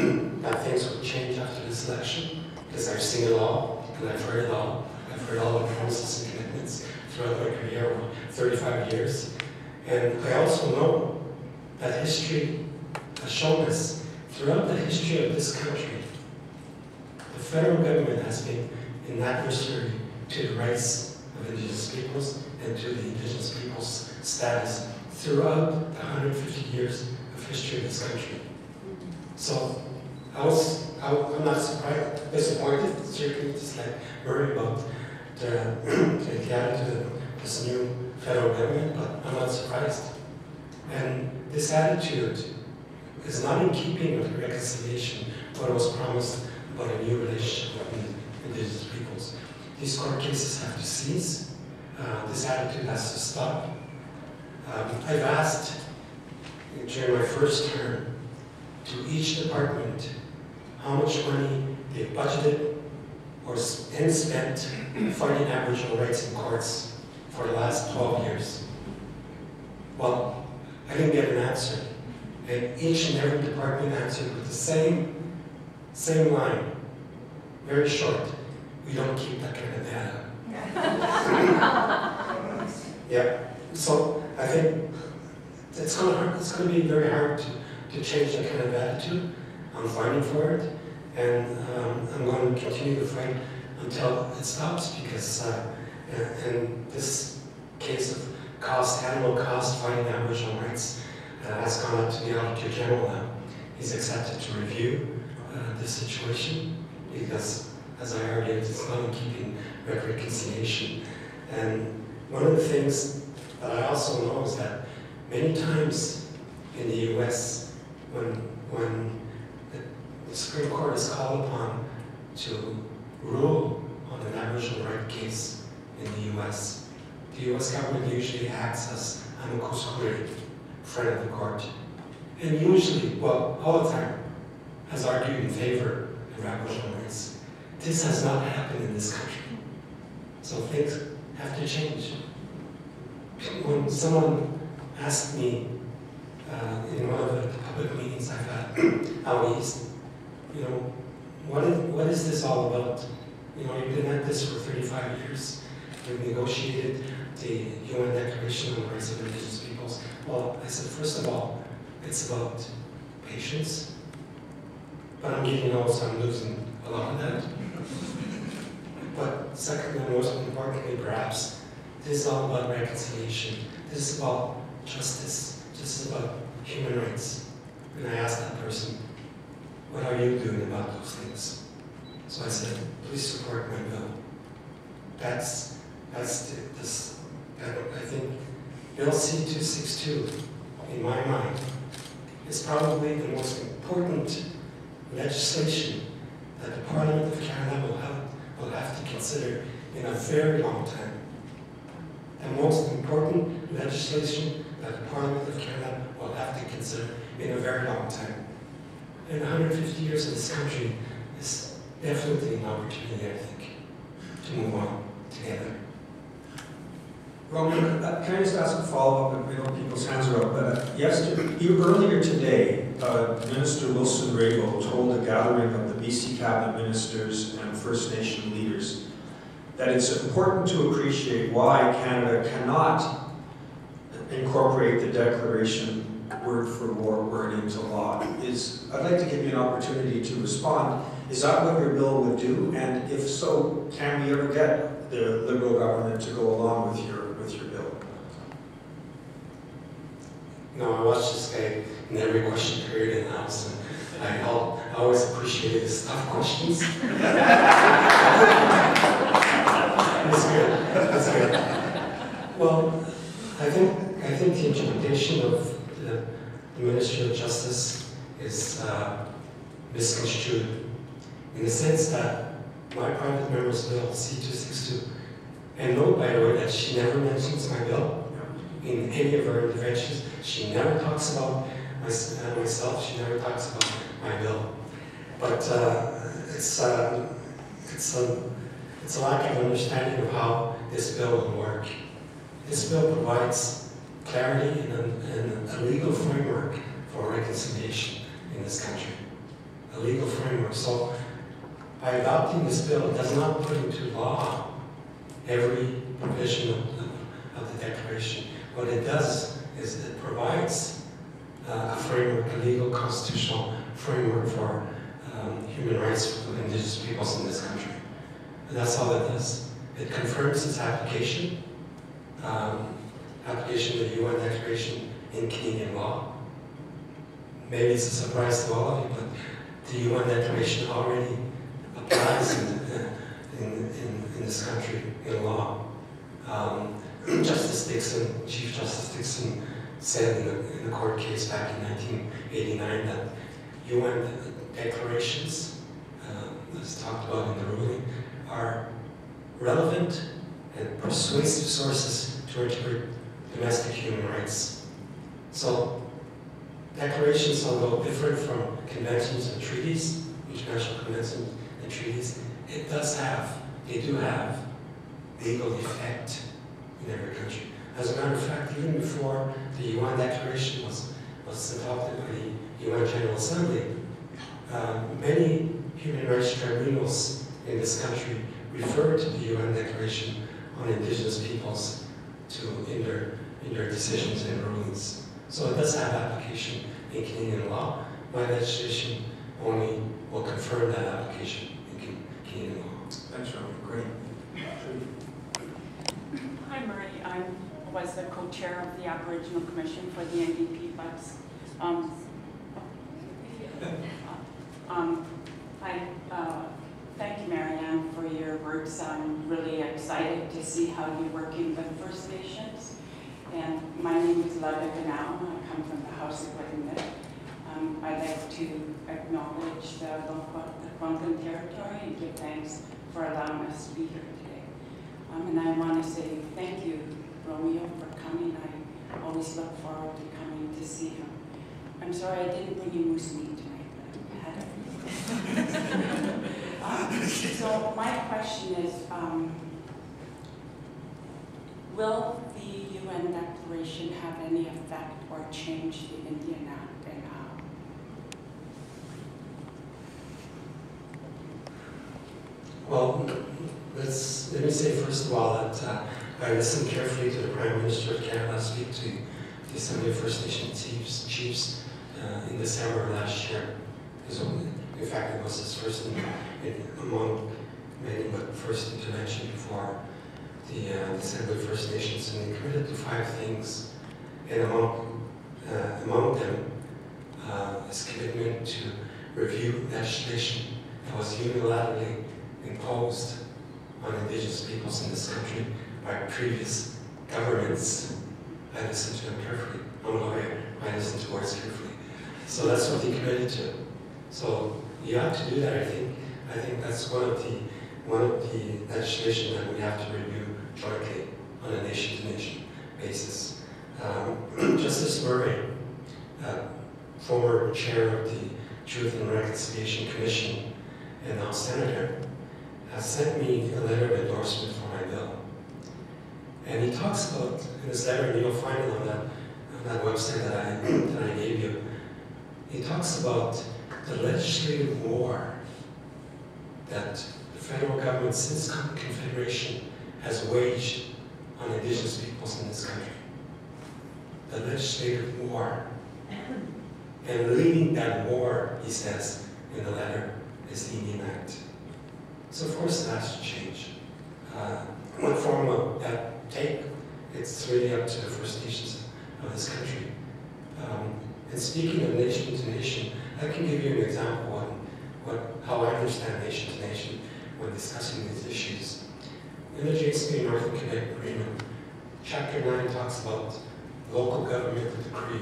that things would change after this election, because I've seen it all, and I've heard it all. I've heard all the promises and commitments throughout my career over thirty-five years. And I also know that history has shown us, throughout the history of this country, the federal government has been an adversary to the rights of Indigenous peoples and to the Indigenous peoples' status throughout the one hundred fifty years of history of this country. So I was, I, I'm not surprised, disappointed, certainly, just like Murray about the, the attitude of this new federal government, but I'm not surprised. And this attitude is not in keeping with reconciliation, what was promised about a new relationship with Indigenous peoples. These court cases have to cease. Uh, this attitude has to stop. Um, I've asked during my first term to each department how much money they budgeted or and spent fighting Aboriginal rights in courts for the last twelve years. Well, I didn't get an answer. And each and every department answered with the same, same line, very short. We don't keep that kind of data. Yeah, so I think it's gonna, it's gonna be very hard to, to change that kind of attitude. I'm fighting for it, and um, I'm going to continue to fight until it stops, because uh, in this case of cost, animal cost, fighting Aboriginal rights, uh, has gone up to the Auditor General now. He's accepted to review uh, the situation, because, as I argued, it's not in keeping with reconciliation. And one of the things that I also know is that many times in the U S, when, when the Supreme Court is called upon to rule on an Aboriginal right case in the U S. The U S government usually acts as an ukusukuri, friend of the court, and usually, well, all the time, has argued in favor of Aboriginal rights. This has not happened in this country. So things have to change. When someone asked me uh, in one of the public meetings I've had out east, you know, what is, what is this all about? You know, you've been at this for thirty-five years. We've negotiated the U N Declaration on the Rights of Indigenous Peoples. Well, I said, first of all, it's about patience. But I'm getting old, so I'm losing a lot of that. But second, and most importantly, perhaps, this is all about reconciliation. This is about justice. This is about human rights. And I asked that person, what are you doing about those things? So I said, please support my bill. That's, that's the, this, that, I think Bill C two sixty-two, in my mind, is probably the most important legislation that the Parliament of Canada will have, will have to consider in a very long time. The most important legislation that the Parliament of Canada will have to consider in a very long time. In one hundred fifty years in this country, is definitely an opportunity, I think, to move on together. Roman, well, can I just ask a follow-up, and I know people's hands are up, but uh, yesterday, you, earlier today, uh, Minister Wilson Raybould told a gathering of the B C Cabinet Ministers and First Nation leaders that it's important to appreciate why Canada cannot incorporate the Declaration word for word into law. Is, I'd like to give you an opportunity to respond. Is that what your bill would do? And if so, can we ever get the Liberal government to go along with your, with your bill? No, I watched this guy in every question period in the House, and I, I always appreciated his tough questions. That's good. That's good. Well, I think, I think the interpretation of the, the Ministry of Justice is uh, misconstrued, in the sense that my private member's bill, C two sixty-two, and note, by the way, that she never mentions my bill in any of her interventions. She never talks about my, uh, myself, she never talks about my bill. But uh, it's, uh, it's, a, it's a lack of understanding of how this bill will work. This bill provides clarity and a, and a legal framework for reconciliation in this country. A legal framework. So by adopting this bill, it does not put into law every provision of the, of the Declaration. What it does is it provides uh, a framework, a legal constitutional framework for um, human rights for Indigenous peoples in this country. And that's all it does. It confirms its application. Um, application of the U N Declaration in Canadian law. Maybe it's a surprise to all of you, but the U N Declaration already applies in, in, in, in this country in law. Um, Justice Dixon, Chief Justice Dixon, said in a, in a court case back in nineteen eighty-nine that U N declarations, uh, as talked about in the ruling, are relevant and persuasive sources to interpret domestic human rights. So declarations, although different from conventions and treaties, international conventions and treaties, it does have, they do have legal effect in every country. As a matter of fact, even before the U N Declaration was, was adopted by the U N General Assembly, uh, many human rights tribunals in this country referred to the U N Declaration on Indigenous Peoples to in their, in their decisions and rulings. So it does have application in Canadian law. My legislation only will confirm that application in Canadian law. Thanks, Roman. Great. Hi, Murray. I was the co-chair of the Aboriginal Commission for the N D P Bucks. Um, um, I uh, thank you, Marianne, for your words. I'm really excited to see how you're working with First Nations. And my name is Lada Ganao. I come from the House of Winnipeg. Um I'd like to acknowledge the Lekwungen territory and give thanks for allowing us to be here today. Um, and I want to say thank you, Romeo, for coming. I always look forward to coming to see him. I'm sorry I didn't bring you moose meat tonight, but I had it. um, so my question is, um, will the U N Declaration have any effect or change the Indian Act, and how? Well, let's, let me say first of all that uh, I listened carefully to the Prime Minister of Canada speak to the Assembly of First Nation Chiefs, Chiefs uh, in December of last year. So, in fact, it was his first in, in, among many, but first intervention before the uh, Assembly of First Nations, and he committed to five things. And among, uh, among them, uh, his commitment to review legislation that was unilaterally imposed on Indigenous peoples in this country by previous governments. I listened to him carefully. I'm a lawyer. I listened to words carefully. So that's what he committed to. So you have to do that. I think. I think that's one of the one of the legislation that we have to review jointly on a nation-to-nation basis. Um, Justice Murray, uh, former chair of the Truth and Reconciliation Commission, and now senator, has sent me a letter of endorsement for my bill. And he talks about, in this letter, and you'll find it on that, on that website that I, that I gave you, he talks about the legislative war that the federal government, since Confederation, has waged on Indigenous peoples in this country. The legislative war. And leading that war, he says in the letter, is the Indian Act. So of course that has to change. Uh, what form of that take, it's really up to the First Nations of this country. Um, and speaking of nation to nation, I can give you an example on what, how I understand nation to nation when discussing these issues. In the James Bay Northern Quebec Agreement, Chapter nine talks about local government of the Cree.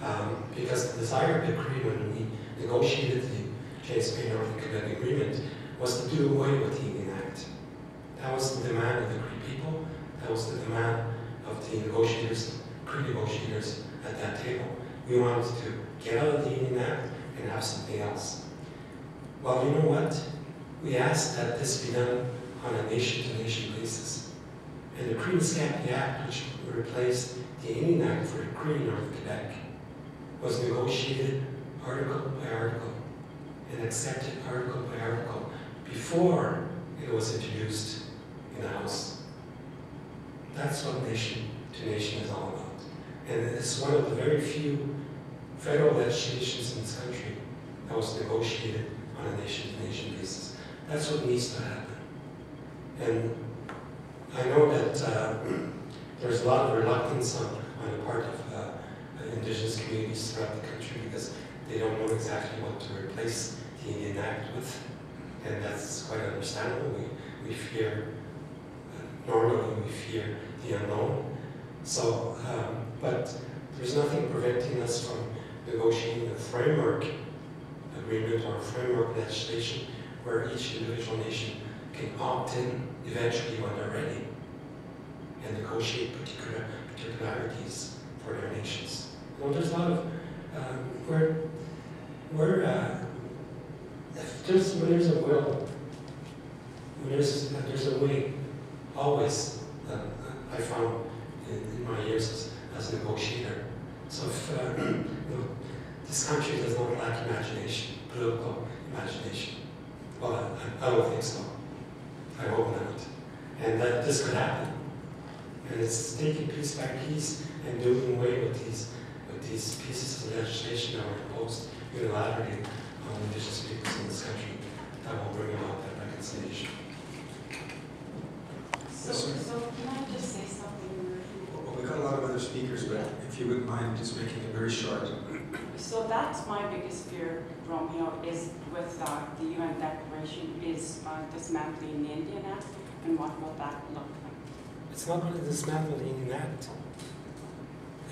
Um, because the desire of the Cree when we negotiated the James Bay Northern Quebec Agreement was to do away with the Indian Act. That was the demand of the Cree people. That was the demand of the negotiators, Cree negotiators at that table. We wanted to get out of the Indian Act and have something else. Well, you know what? We asked that this be done on a nation-to-nation basis. And the Cree-Niskapi Act, which replaced the Indian Act for the Cree Northern Quebec, was negotiated article by article and accepted article by article before it was introduced in the House. That's what nation to nation is all about. And it's one of the very few federal legislations in this country that was negotiated on a nation to nation basis. That's what needs to happen. And I know that uh, there's a lot of reluctance on, on the part of uh, Indigenous communities throughout the country because they don't know exactly what to replace the Indian Act with. And that's quite understandable. We, we fear, uh, normally we fear the unknown. So, um, but there's nothing preventing us from negotiating a framework agreement or a framework legislation where each individual nation can opt in eventually when they're ready and negotiate particular particularities for their nations. Well, there's a lot of, um, where, where uh, if there's, when there's a will, when there's, uh, there's a way, always, uh, I found in, in my years as, as a negotiator. So if uh, you know, this country does not lack imagination, political imagination. Well, I, I don't think so. I hope not. And that this could happen. And it's taking piece by piece and doing away with these, with these pieces of legislation that were imposed unilaterally on Indigenous peoples in this country that will bring about that reconciliation. So, yes, so can I just say something? Well, we've got a lot of other speakers, but if you wouldn't mind just making it very short. So that's my biggest fear, Romeo, is with uh, the U N Declaration is uh, dismantling the Indian Act, and what will that look like? It's not going to dismantle the Indian Act.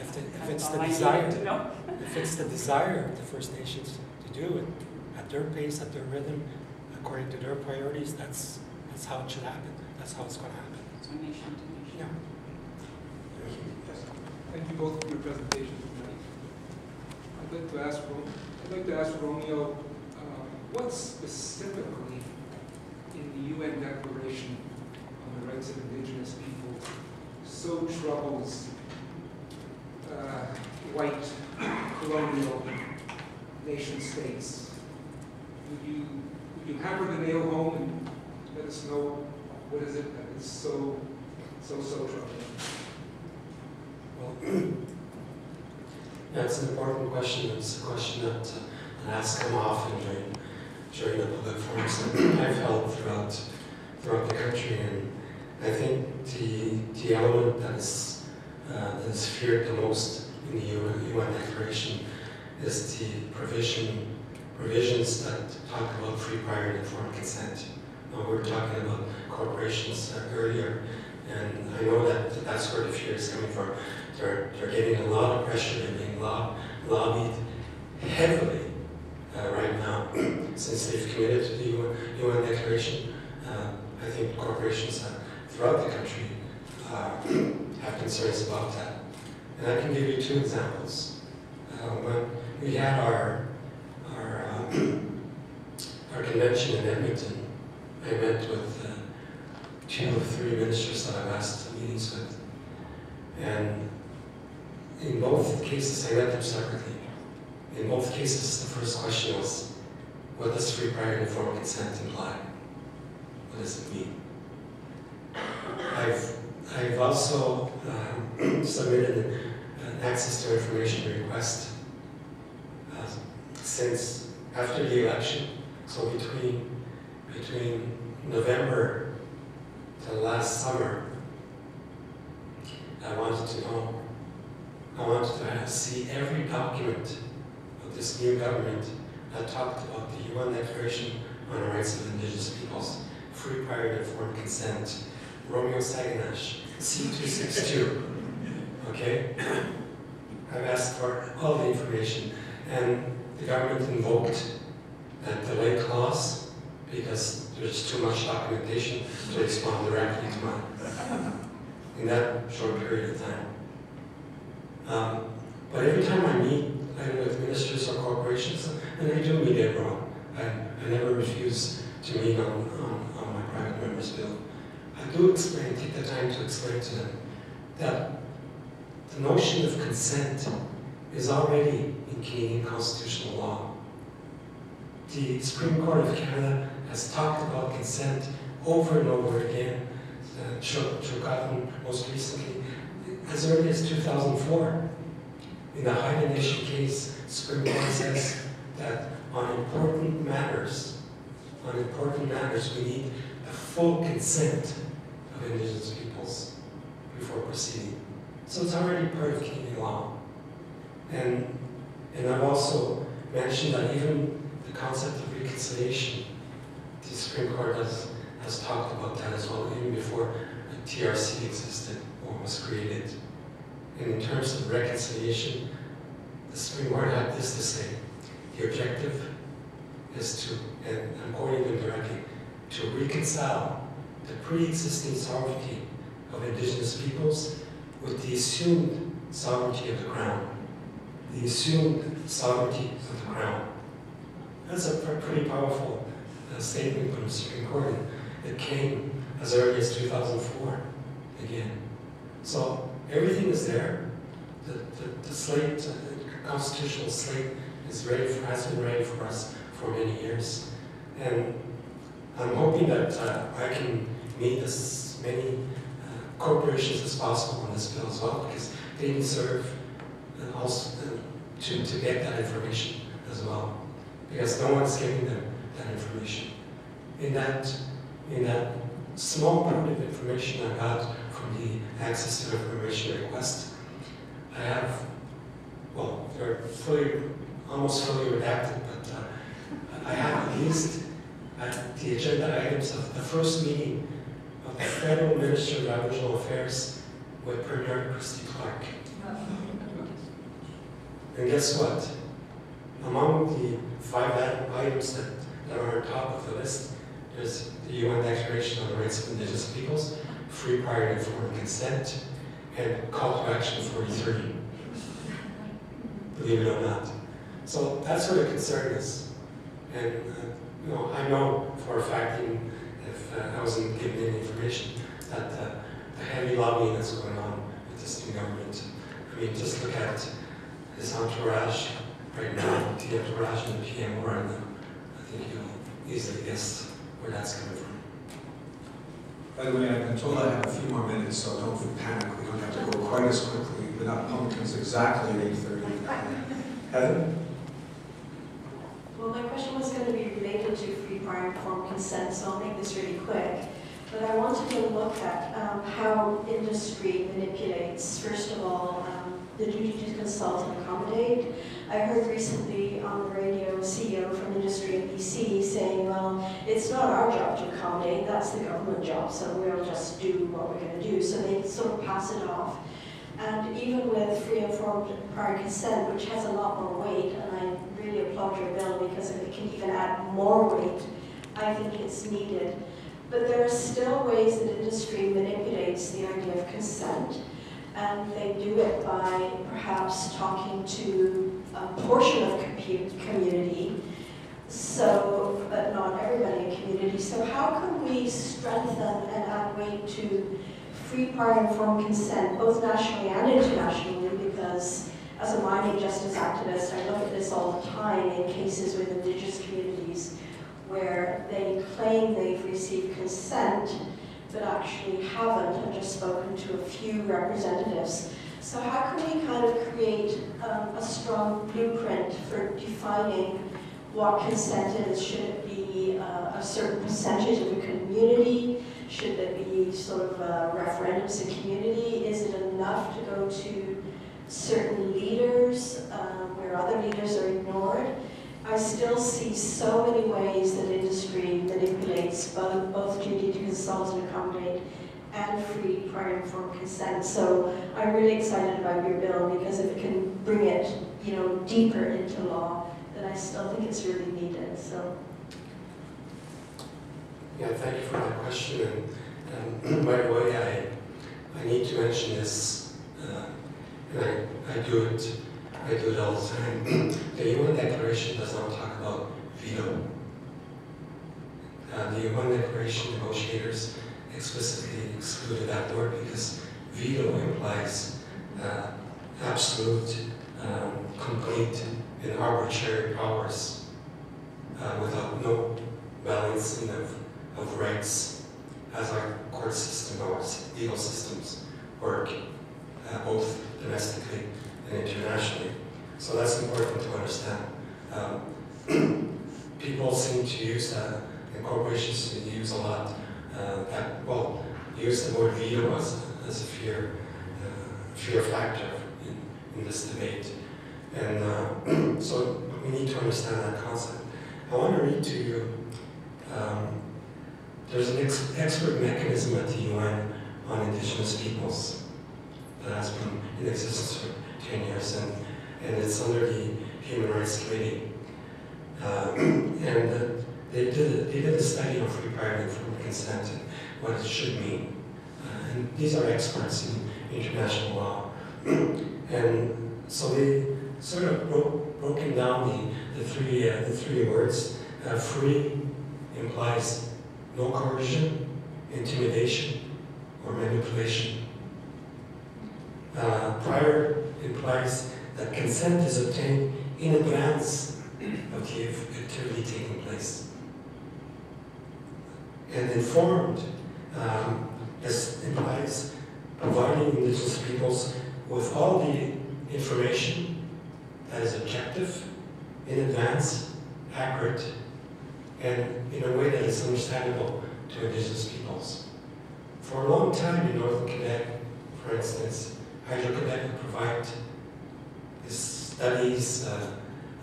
If, the, if, it's the desire, if it's the desire of the First Nations to do it at their pace, at their rhythm, according to their priorities, that's, that's how it should happen. That's how it's going to happen. Donation, donation. Yeah. Yes. Thank you both for your presentation tonight. I'd like to ask, I'd like to ask Romeo, uh, what specifically in the U N Declaration on the Rights of Indigenous People so troubles uh, white colonial nation states? Would you, would you hammer the nail home and let us know what is it that is so, so, so troubling? Well, that's an important question. It's a question that I ask them often during, during the public forums that I've held throughout, throughout the country. And I think the, the element that is, uh, that is feared the most in the U N Declaration is the provision provisions that talk about free, prior, and informed consent. Now, we were talking about corporations uh, earlier, and I know that that's where the fear is coming from. They're, they're getting a lot of pressure, they're being lob lobbied heavily uh, right now. Since they've committed to the U N Declaration, uh, I think corporations uh, throughout the country uh, have concerns about that. And I can give you two examples. Uh, when we had our Our, um, our convention in Edmonton, I met with uh, two or three ministers that I've asked meetings with. And in both cases, I met them separately. In both cases, the first question was, what does free, prior, and informed consent imply? What does it mean? I've, I've also um, submitted an access to information request uh, since after the election, so between between November to last summer, I wanted to know, I wanted to see every document of this new government that talked about the U N Declaration on the Rights of Indigenous Peoples, free, prior, and informed consent, Romeo Saganash, C two sixty-two, okay? I've asked for all the information, and the government invoked that delay clause because there's too much documentation to respond directly to mine in that short period of time. Um, but every time I meet either with ministers or corporations, and I do meet everyone, I, I never refuse to meet on, on, on my private member's bill. I do explain, take the time to explain to them that the notion of consent is already in Canadian constitutional law. The Supreme Court of Canada has talked about consent over and over again, uh, Trugotten most recently, as early as two thousand four. In the Haida Nation case, the Supreme Court says that on important matters, on important matters, we need the full consent of Indigenous peoples before proceeding. So it's already part of Canadian law. And, and I've also mentioned that even the concept of reconciliation, the Supreme Court has, has talked about that as well, even before the T R C existed or was created. And in terms of reconciliation, the Supreme Court had this to say. The objective is to, and I'm quoting them directly, to reconcile the pre-existing sovereignty of Indigenous peoples with the assumed sovereignty of the Crown. The assumed sovereignty of the Crown. That's a pretty powerful uh, statement from the Supreme Court that came as early as two thousand four again. So everything is there. The, the, the slate, the constitutional slate is ready for, has been ready for us for many years. And I'm hoping that uh, I can meet as many uh, corporations as possible on this bill as well, because they deserve and also uh, to, to get that information as well, because no one's giving them that information. In that, in that small part of information I got from the access to information request, I have, well, they're fully, almost fully redacted, but uh, I have at least at the agenda items of the first meeting of the Federal Minister of Aboriginal Affairs with Premier Christy Clark. And guess what? Among the five items that, that are on top of the list, There's the U N Declaration on the Rights of Indigenous Peoples, free, prior, and informed consent, and call to action forty-three. Believe it or not. So that's where the concern is. And uh, you know, I know for a fact, even if uh, I wasn't given any information, that uh, the heavy lobbying that's going on with this new government. I mean, just look at his entourage right now, the entourage and the P M right now. I think you'll easily guess where that's coming from. By the way, I've been told I have a few more minutes, so don't panic. We don't have to go quite as quickly. We're not pumpkins exactly at eight thirty. Heather? Well, my question was going to be related to free, prior, informed consent, so I'll make this really quick. But I wanted to look at um, how industry manipulates, first of all, um, the duty to consult and accommodate. I heard recently on the radio a C E O from industry in B C saying, well, it's not our job to accommodate, that's the government job, so we'll just do what we're going to do. So they sort of pass it off. And even with free, informed, prior consent, which has a lot more weight, and I really applaud your bill because it can even add more weight, I think it's needed. But there are still ways that industry manipulates the idea of consent, and they do it by perhaps talking to a portion of community, so, but not everybody in community. So how can we strengthen and add weight to free, prior, informed consent, both nationally and internationally, because as a mining justice activist, I look at this all the time in cases with indigenous communities where they claim they've received consent, but actually haven't, and just spoken to a few representatives. So how can we kind of create um, a strong blueprint for defining what consent is? Should it be uh, a certain percentage of the community? Should there be sort of uh, referendums in community? Is it enough to go to certain leaders um, where other leaders are ignored? I still see so many ways that industry manipulates both, both duty to consult and accommodate and free, prior, informed consent. So I'm really excited about your bill because if it can bring it, you know, deeper into law, then I still think it's really needed. So. Yeah, thank you for that question. And, and by the way, I, I need to mention this, uh, and I, I do it, I do it all the time. The U N Declaration does not talk about veto. Uh, the U N Declaration negotiators explicitly excluded that word because veto implies uh, absolute, um, complete, and arbitrary powers uh, without no balancing of of rights, as our court system, our legal systems work, uh, both domestically and internationally. So that's important to understand. Um, people seem to use that, and corporations use a lot, uh, that, well, use the word veto as, as a fear, uh, fear factor in, in this debate. And uh, so we need to understand that concept. I want to read to you, um, there's an ex expert mechanism at the U N on indigenous peoples that has been in existence for ten years, and, and it's under the Human Rights Committee. Uh, and uh, they, did a, they did a study on free, prior, and informed consent and what it should mean. Uh, and these are experts in international law. And so they sort of broke, broken down the, the, three, uh, the three words. Uh, free implies no coercion, intimidation, or manipulation. Uh, prior implies that consent is obtained in advance of the activity taking place. And informed, um, this implies providing indigenous peoples with all the information that is objective, in advance, accurate, and in a way that is understandable to indigenous peoples. For a long time in northern Quebec, for instance, Hydro-Quebec would provide studies uh,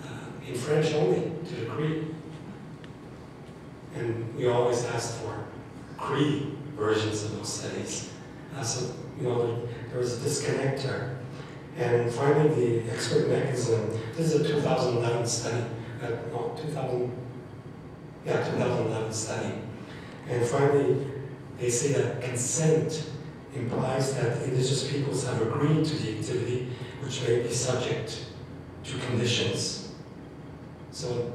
uh, in French only to the Cree. And we always asked for Cree versions of those studies. Uh, so, you know, there was a disconnect there. And finally, the expert mechanism, this is a two thousand eleven study, uh, no, 2000, Yeah, 2011 study, And finally, they say that consent implies that Indigenous peoples have agreed to the activity, which may be subject to conditions. So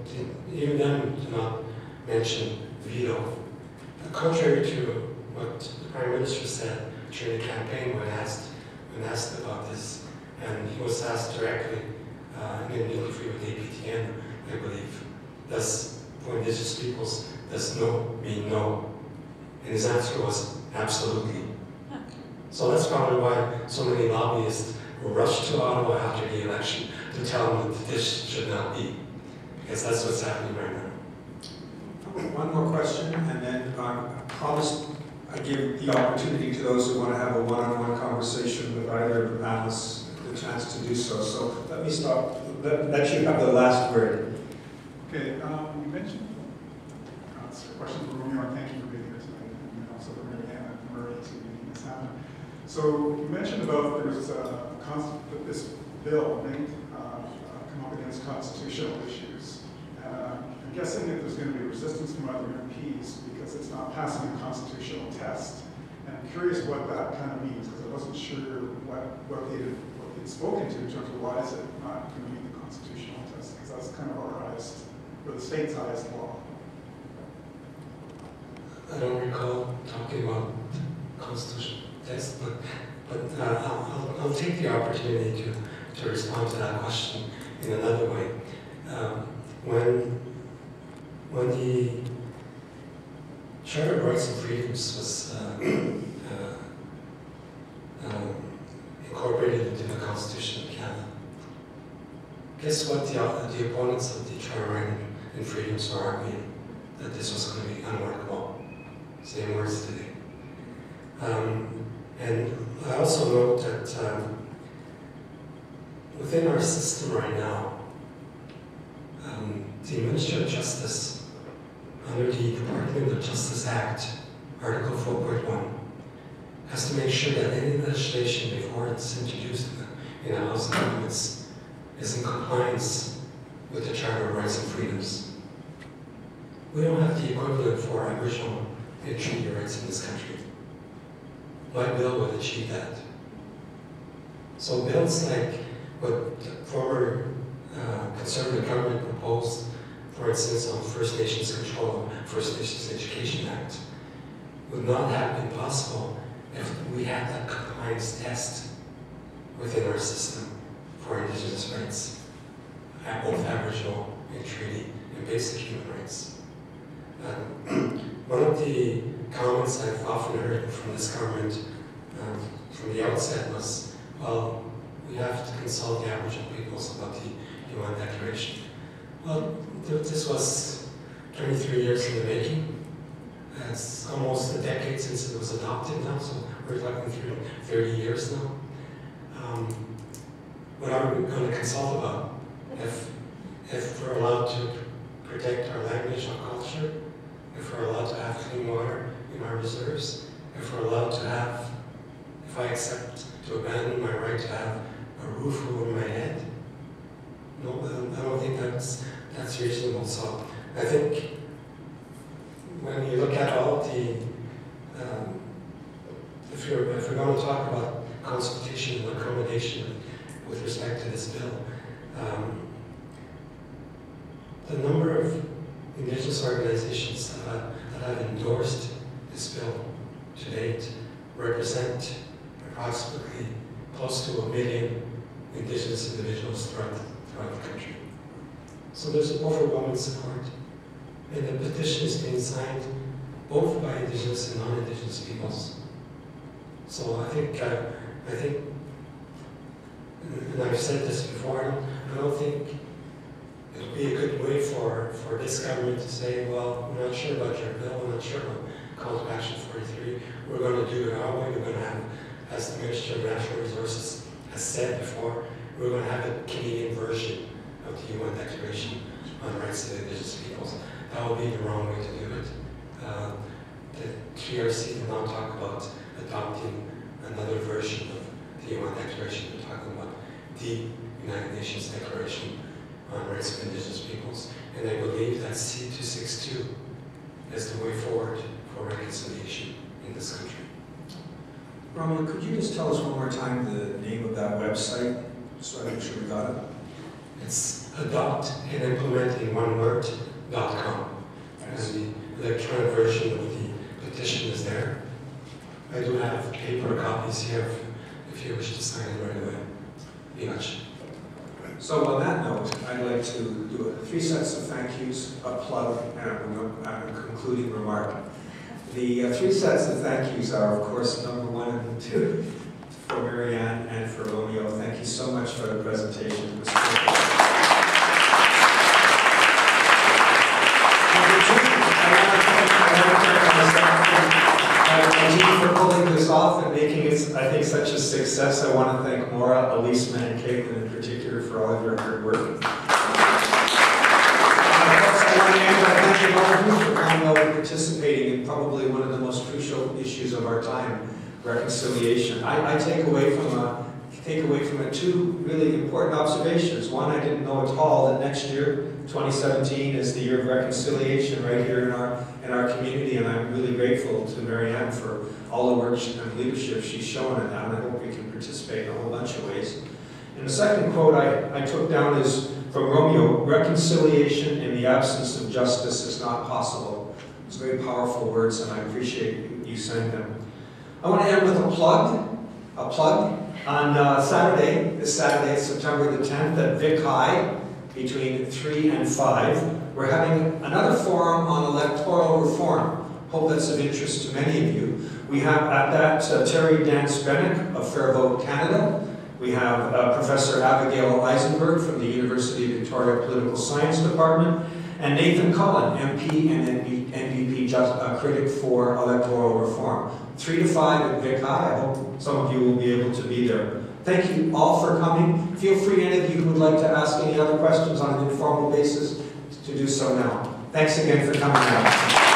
even them do not mention veto. Contrary to what the Prime Minister said during the campaign when asked, when asked about this, and he was asked directly uh, in an interview with A P T N, I believe, thus for Indigenous peoples, does no mean no? And his answer was absolutely. So that's probably why so many lobbyists rushed to Ottawa after the election to tell them that this should not be, because that's what's happening right now. One more question, and then I promise I give the opportunity to those who want to have a one-on-one conversation with either of the panelists the chance to do so. So let me stop. Let, let you have the last word. Okay. Um, you mentioned uh, it's a question for Romeo. Thank you for being here tonight, and also for Marianne and Murray to making this happen. So you mentioned about there's a that this bill may uh, come up against constitutional issues. Uh, I'm guessing that there's going to be resistance from other M Ps because it's not passing a constitutional test. And I'm curious what that kind of means, because I wasn't sure what, what, they, what they'd spoken to in terms of why is it not going to meet the constitutional test, because that's kind of our highest, or the state's highest law. I don't recall talking about the constitutional test, but, but uh, I'll, I'll take the opportunity to, to respond to that question in another way. Um, When, when the Charter of Rights and Freedoms was uh, uh, um, incorporated into the Constitution of Canada, guess what the, uh, the opponents of the Charter of Rights and Freedoms were arguing? That this was going to be unworkable. Same words today. Um, and I also note that um, within our system right now, Um, the Minister of Justice, under the Department of Justice Act, Article four point one, has to make sure that any legislation before it's introduced in the House of Commons is in compliance with the Charter of Rights and Freedoms. We don't have the equivalent for Aboriginal and Treaty rights in this country. My bill would achieve that. So bills like what the former Uh, Conservative government proposed, for instance, on First Nations control, First Nations Education Act, would not have been possible if we had that compliance test within our system for Indigenous rights, both Aboriginal and treaty and basic human rights. Um, one of the comments I've often heard from this government um, from the outset was, well, we have to consult the Aboriginal peoples about the U N Declaration. Well, this was twenty-three years in the making. It's almost a decade since it was adopted now, so we're talking thirty years now. Um, what are we going to consult about? If, if we're allowed to protect our language and culture, if we're allowed to have clean water in our reserves, if we're allowed to have, if I accept to abandon my right to have a roof over my head, no, I don't think that's, that's reasonable. So I think when you look at all the, um, if, you're, if we're going to talk about consultation and accommodation with respect to this bill, um, the number of Indigenous organizations that, I, that have endorsed this bill to date represent approximately close to a million Indigenous individuals throughout the the country. So there's overwhelming support, and the petition is being signed both by Indigenous and non-Indigenous peoples. So I think, uh, I think, and I've said this before, I don't think it would be a good way for, for this government to say, well, we're not sure about your bill, we're not sure about Call to Action forty-three, we're going to do it our way, we're going to have, as the Minister of Natural Resources has said before, we're going to have a Canadian version of the U N Declaration on the Rights of Indigenous Peoples. That would be the wrong way to do it. Uh, the T R C did not talk about adopting another version of the U N Declaration. We're talking about the United Nations Declaration on the Rights of Indigenous Peoples. And I believe that C two sixty-two is the way forward for reconciliation in this country. Romeo, could you just tell us one more time the name of that website so I make sure we got it? It's adopt and implement in one word dot com. And the electronic version of the petition is there. I do have paper copies here if you wish to sign it right away. Iyuschi. So on that note, I'd like to do three sets of thank yous, a plug, and a concluding remark. The uh, three sets of thank yous are, of course, number one and two, for Marianne and for Romeo. Thank you so much for the presentation. Number two, I want to thank my team for pulling this off and making it, I think, such a success. I want to thank Maura, Elise, and Caitlin in particular for all of your hard work. Thank you all for coming out and participating in probably one of the most crucial issues of our time, reconciliation. I, I take away from a, take away from it two really important observations. One, I didn't know at all that next year, twenty seventeen, is the year of reconciliation right here in our in our community, and I'm really grateful to Marianne for all the work and leadership she's shown in that, and I hope we can participate in a whole bunch of ways. And the second quote I, I took down is from Romeo: reconciliation in the absence of justice is not possible. It's very powerful words, and I appreciate you saying them. I want to end with a plug, a plug. On uh, Saturday, this Saturday, September the tenth, at Vic High, between three and five, we're having another forum on electoral reform. Hope that's of interest to many of you. We have at that uh, Terry Dance Bennett of Fair Vote Canada. We have uh, Professor Abigail Eisenberg from the University of Victoria Political Science Department, and Nathan Cullen, M P and N D P just, uh, critic for electoral reform. three to five at Vic High. I hope some of you will be able to be there. Thank you all for coming. Feel free, any of you who would like to ask any other questions on an informal basis, to do so now. Thanks again for coming out.